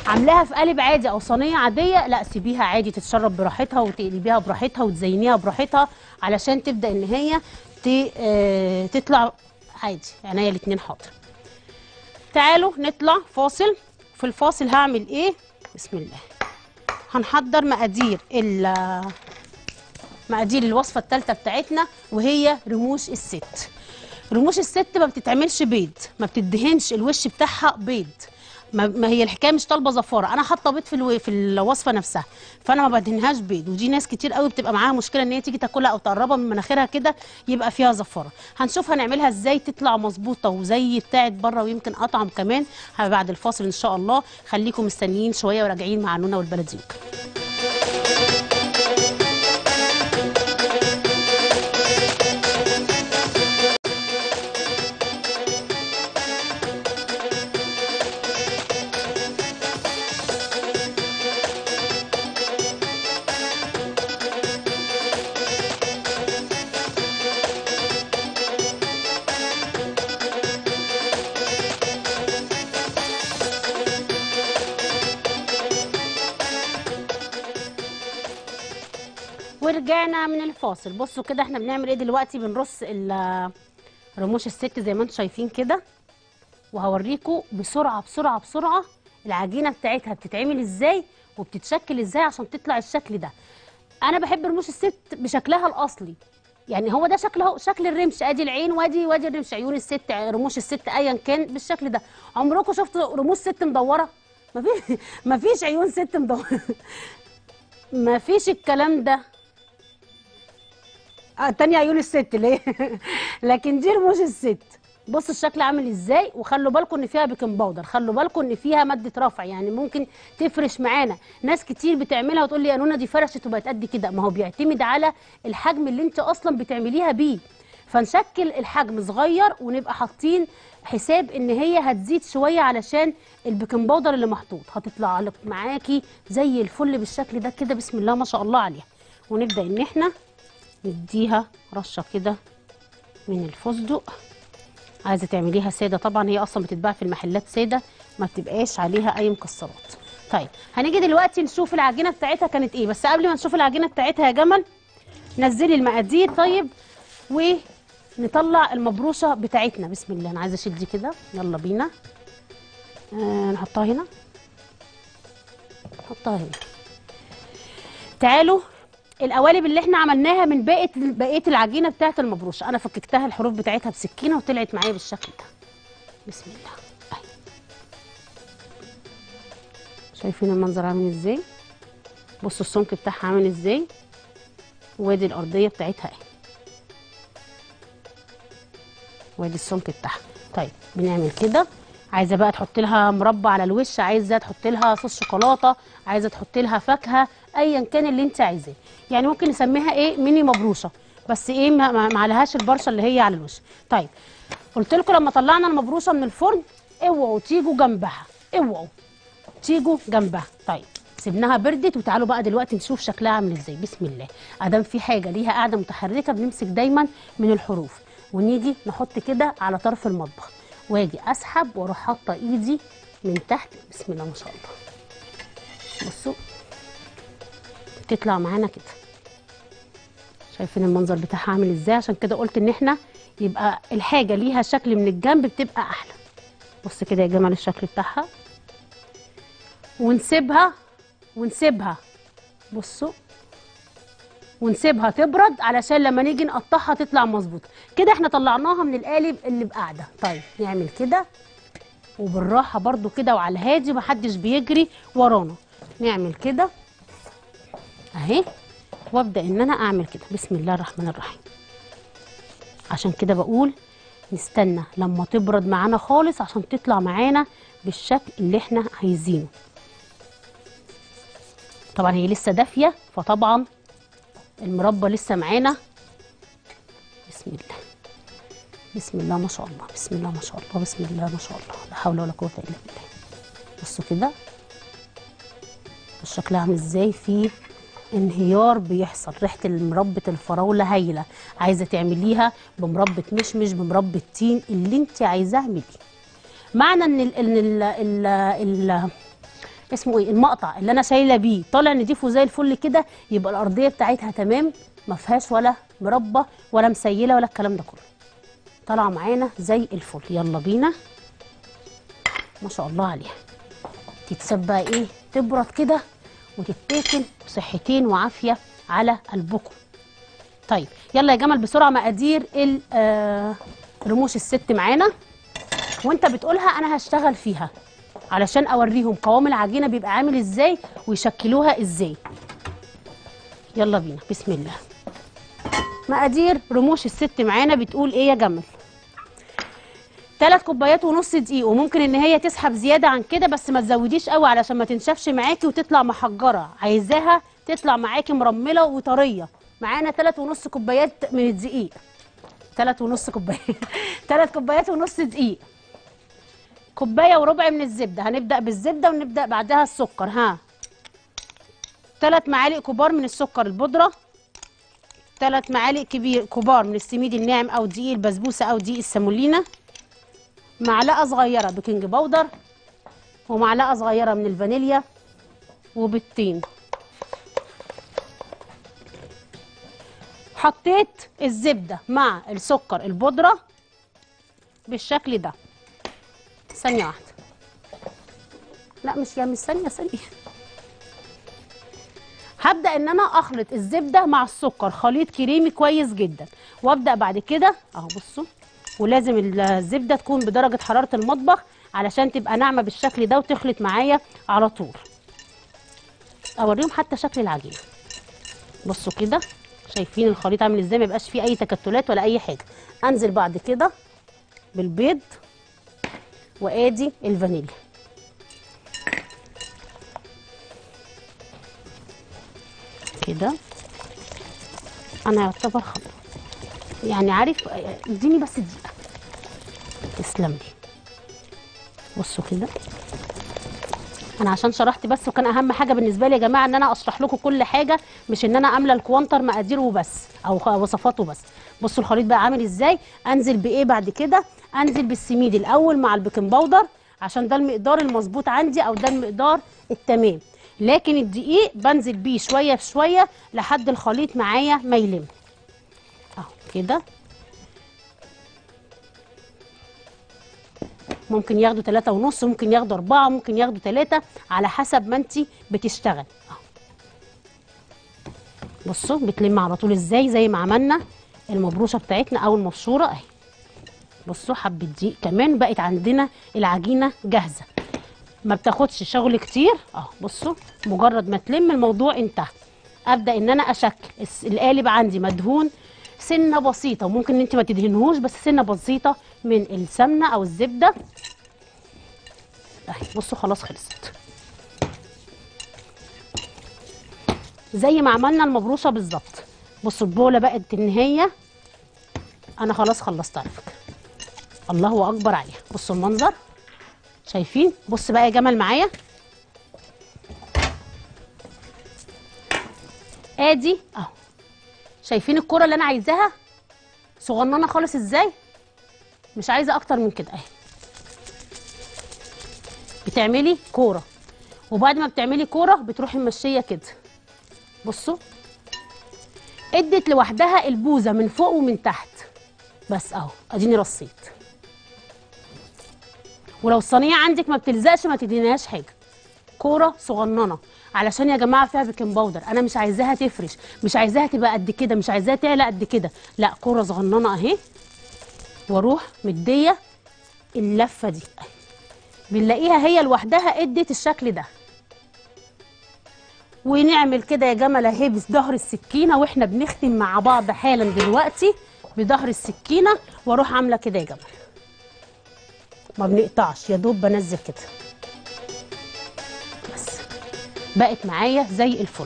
عاملاها في قالب عادي او صينيه عاديه، لا سيبيها عادي تتشرب براحتها وتقلبيها براحتها وتزينيها براحتها، علشان تبدا ان هي تطلع عادي. عينيا الاتنين حاضر. تعالوا نطلع فاصل. في الفاصل هعمل ايه؟ بسم الله. هنحضر مقادير الوصفه الثالثه بتاعتنا، وهي رموش الست. رموش الست ما بتتعملش بيض، ما بتدهنش الوش بتاعها بيض. ما هي الحكايه مش طالبه زفاره، انا حاطه بيض في الوصفه نفسها، فانا ما بدهنهاش بيض. ودي ناس كتير قوي بتبقى معاها مشكله ان هي تيجي تاكلها او تقربها من مناخيرها كده يبقى فيها زفاره. هنشوف هنعملها ازاي تطلع مظبوطه وزي بتاعه بره، ويمكن اطعم كمان بعد الفاصل ان شاء الله. خليكم مستنيين شويه وراجعين مع نونا والبلدي يوكل. ورجعنا من الفاصل. بصوا كده احنا بنعمل ايه دلوقتي، بنرص رموش الست زي ما انتم شايفين كده، وهوريكم بسرعه بسرعه بسرعه العجينه بتاعتها بتتعمل ازاي وبتتشكل ازاي عشان تطلع الشكل ده. انا بحب رموش الست بشكلها الاصلي، يعني هو ده شكله، شكل الرمش، ادي العين وادي الرمش، عيون الست، رموش الست ايا كان بالشكل ده. عمركم شفتوا رموش ست مدوره؟ مفيش عيون ست مدوره، مفيش الكلام ده. تاني عيون الست ليه؟ لكن دي رموش الست. بصوا الشكل عامل ازاي، وخلوا بالكم ان فيها بيكنج باودر، خلوا بالكم ان فيها ماده رفع، يعني ممكن تفرش معانا. ناس كتير بتعملها وتقول لي يا نونا دي فرشت وبقت قد كده، ما هو بيعتمد على الحجم اللي انت اصلا بتعمليها بيه، فنشكل الحجم صغير ونبقى حاطين حساب ان هي هتزيد شويه علشان البيكنج باودر اللي محطوط. هتطلع لك معاكي زي الفل بالشكل ده كده، بسم الله ما شاء الله عليها. ونبدا ان احنا نديها رشه كده من الفستق. عايزه تعمليها ساده طبعا، هي اصلا بتتباع في المحلات ساده، ما بتبقاش عليها اي مكسرات. طيب هنيجي دلوقتي نشوف العجينه بتاعتها كانت ايه، بس قبل ما نشوف العجينه بتاعتها يا جمل نزلي المقادير. طيب ونطلع المبروشه بتاعتنا، بسم الله. انا عايزه اشيل دي كده، يلا بينا. نحطها هنا، نحطها هنا. تعالوا القوالب اللي احنا عملناها من بقيه العجينه بتاعه المبروشه، انا فككتها الحروف بتاعتها بسكينه وطلعت معايا بالشكل ده، بسم الله. أهي شايفين المنظر عامل ازاي، بصوا السمك بتاعها عامل ازاي، وادي الارضيه بتاعتها اهي، وادي السمك بتاعها. طيب بنعمل كده، عايزه بقى تحط لها مربى على الوش، عايزه تحط لها صوص شوكولاته، عايزه تحط لها فاكهه، ايا كان اللي انت عايزاه. يعني ممكن نسميها ايه، ميني مبروشه، بس ايه ما عليهاش البرشه اللي هي على الوش. طيب قلت لكم لما طلعنا المبروشه من الفرن اوعوا تيجوا جنبها، اوعوا تيجوا جنبها. طيب سيبناها بردت، وتعالوا بقى دلوقتي نشوف شكلها عامل ازاي. بسم الله، ادام في حاجه ليها قاعده متحركه بنمسك دايما من الحروف، ونيجي نحط كده على طرف المطبخ، واجي اسحب واروح حاطه ايدي من تحت، بسم الله ما شاء الله. بصوا تطلع معانا كده، شايفين المنظر بتاعها عامل ازاي، عشان كده قلت ان احنا يبقى الحاجه ليها شكل من الجنب بتبقى احلى. بص كده يا جمال الشكل بتاعها، ونسيبها بصوا، ونسيبها تبرد علشان لما نيجي نقطعها تطلع مظبوطه كده. احنا طلعناها من القالب اللي بقاعده. طيب نعمل كده وبالراحه برضو كده وعلى الهادي، محدش بيجري ورانا. نعمل كده اهي، وابدا ان انا اعمل كده، بسم الله الرحمن الرحيم. عشان كده بقول نستنى لما تبرد معانا خالص عشان تطلع معانا بالشكل اللي احنا عايزينه. طبعا هي لسه دافيه، فطبعا المربى لسه معانا، بسم الله بسم الله ما شاء الله، بسم الله ما شاء الله، بسم الله ما شاء الله، لا حول ولا قوه الا بالله. بصوا كده الشكل عامل ازاي، فيه انهيار بيحصل، ريحه مربة الفراوله هايله. عايزه تعمليها بمربة مشمش، بمربة تين، اللي انت عايزاه اعمليه. معنى ان ال اسمه ايه المقطع اللي انا شايله بيه طالع نضيفه زي الفل كده، يبقى الارضيه بتاعتها تمام، ما فيهاش ولا مربى ولا مسيله ولا الكلام ده كله، طالعه معانا زي الفل. يلا بينا ما شاء الله عليها، تتساب بقى ايه، تبرد كده وتتاكل صحتين وعافيه على قلبكم. طيب يلا يا جمال بسرعه مقادير رموش الست معانا، وانت بتقولها انا هشتغل فيها علشان اوريهم قوام العجينه بيبقى عامل ازاي ويشكلوها ازاي. يلا بينا بسم الله. مقادير رموش الست معانا بتقول ايه يا جمل؟ 3 كوبايات ونص دقيق، وممكن ان هي تسحب زياده عن كده بس ما تزوديش قوي علشان ما تنشفش معاكي وتطلع محجره، عايزاها تطلع معاكي مرمله وطريه. معانا 3.5 كوبايات من الدقيق، 3.5 كوبايات 3 كوبايات ونص دقيق، 1.25 كوباية من الزبدة. هنبدأ بالزبدة ونبدأ بعدها السكر، ها 3 معالق كبار من السكر البودرة، 3 معالق كبار من السميد الناعم أو دقيق البسبوسة أو دقيق السمولينا، معلقة صغيرة بيكنج باودر، ومعلقة صغيرة من الفانيليا، وبيضتين. حطيت الزبدة مع السكر البودرة بالشكل ده. ثانية واحدة، لا مش ثانية. هبدأ ان انا اخلط الزبدة مع السكر خليط كريمي كويس جدا، وابدأ بعد كده اهو بصوا، ولازم الزبدة تكون بدرجة حرارة المطبخ علشان تبقى ناعمة بالشكل ده وتخلط معايا على طول. اوريهم حتى شكل العجينة، بصوا كده شايفين الخليط عامل ازاي، ما يبقاش فيه اي تكتلات ولا اي حاجة. انزل بعد كده بالبيض وادي الفانيليا، كده انا يعتبر خلاص يعني عارف. اديني بس دقيقة، تسلم لي. بصوا كده انا عشان شرحت بس، وكان اهم حاجه بالنسبه لي يا جماعه ان انا اشرح لكم كل حاجه، مش ان انا عامله الكوانتر مقاديره وبس او وصفاته بس. بصوا الخليط بقى عامل ازاي. انزل بايه بعد كده؟ انزل بالسميد الاول مع البيكنج باودر عشان ده المقدار المظبوط عندي او ده المقدار التمام، لكن الدقيق بنزل بيه شويه بشويه لحد الخليط معايا ما يلم اهو كده. ممكن ياخدوا 3.5، ممكن ياخدوا 4، ممكن ياخدوا 3 على حسب ما انت بتشتغل. بصوا بتلم على طول ازاي، زي ما عملنا المبروشه بتاعتنا او المبشوره اهي. بصوا حبه دقيق كمان، بقت عندنا العجينه جاهزه، ما بتاخدش شغل كتير اهو. بصوا مجرد ما تلم الموضوع انتهى. ابدا ان انا اشكل القالب عندي مدهون سنه بسيطه، وممكن ان انت ما تدهنهوش بس سنه بسيطه من السمنه او الزبده اهي. بصوا خلاص خلصت زي ما عملنا المبروشه بالظبط. بصوا البوله بقت ان هي انا خلاص خلصت على فكره، الله اكبر عليها. بصوا المنظر شايفين. بص بقى يا جمال معايا، ادي اهو شايفين الكرة اللي انا عايزاها صغننه خالص ازاي، مش عايزه اكتر من كده اهي. بتعملي كوره، وبعد ما بتعملي كوره بتروحي ممشيه كده. بصوا ادت لوحدها البوزه من فوق ومن تحت بس اهو، اديني رصيت. ولو الصينيه عندك ما بتلزقش ما تديناهاش حاجه، كوره صغننه علشان يا جماعه فيها بيكنج باودر. انا مش عايزاها تفرش، مش عايزاها تبقى قد كده، مش عايزاها تعلى قد كده، لا كوره صغننه اهي. واروح مديه اللفه دي، بنلاقيها هي لوحدها ادت الشكل ده. ونعمل كده يا جمال اهي بظهر السكينه، واحنا بنختم مع بعض حالا دلوقتي بظهر السكينه. واروح عامله كده يا جمال، ما بنقطعش يا دوب بنزل كده بس، بقت معايا زي الفل.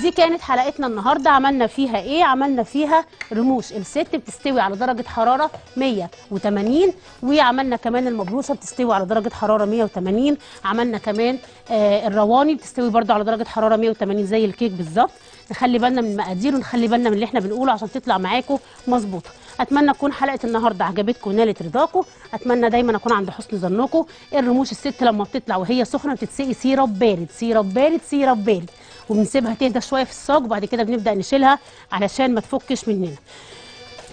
دي كانت حلقتنا النهارده، عملنا فيها ايه؟ عملنا فيها رموش الست بتستوي على درجه حراره 180، وعملنا كمان المبروشه بتستوي على درجه حراره 180، عملنا كمان الرواني بتستوي برده على درجه حراره 180 زي الكيك بالظبط. نخلي بالنا من المقادير ونخلي بالنا من اللي احنا بنقوله عشان تطلع معاكم مظبوطه. اتمنى تكون حلقه النهارده عجبتكم ونالت رضاكم، اتمنى دايما اكون عند حسن ظنكم. الرموش الست لما بتطلع وهي سخنه بتتسقي سيراب بارد سيراب بارد سيراب بارد، وبنسيبها تهدى شويه في الصاج، وبعد كده بنبدا نشيلها علشان ما تفكش مننا.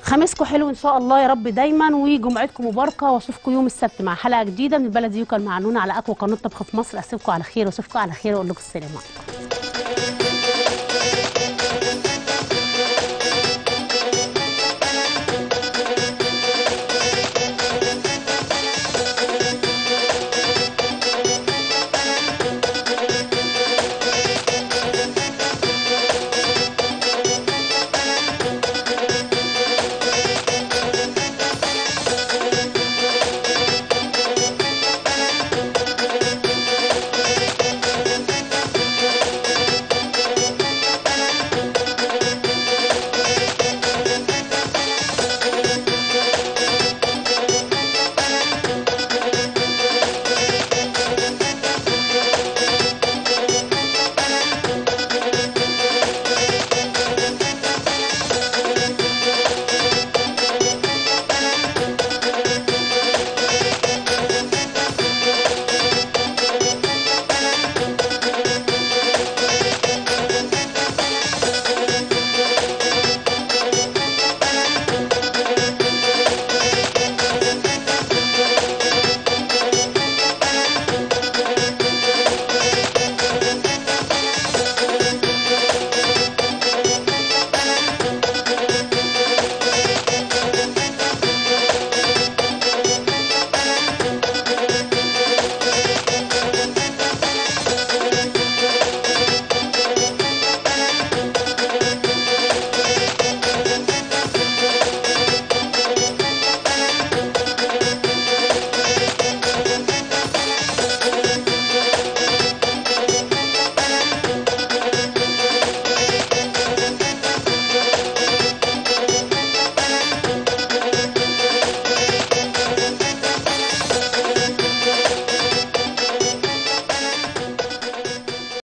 خميسكم حلو ان شاء الله يا رب دايما، وجمعتكم مباركه، واشوفكم يوم السبت مع حلقه جديده من البلدي يوكل مع نونا على اقوى قناه طبخ في مصر. اسيبكم على خير واشوفكم على خير، واقول لكم السلام عليكم.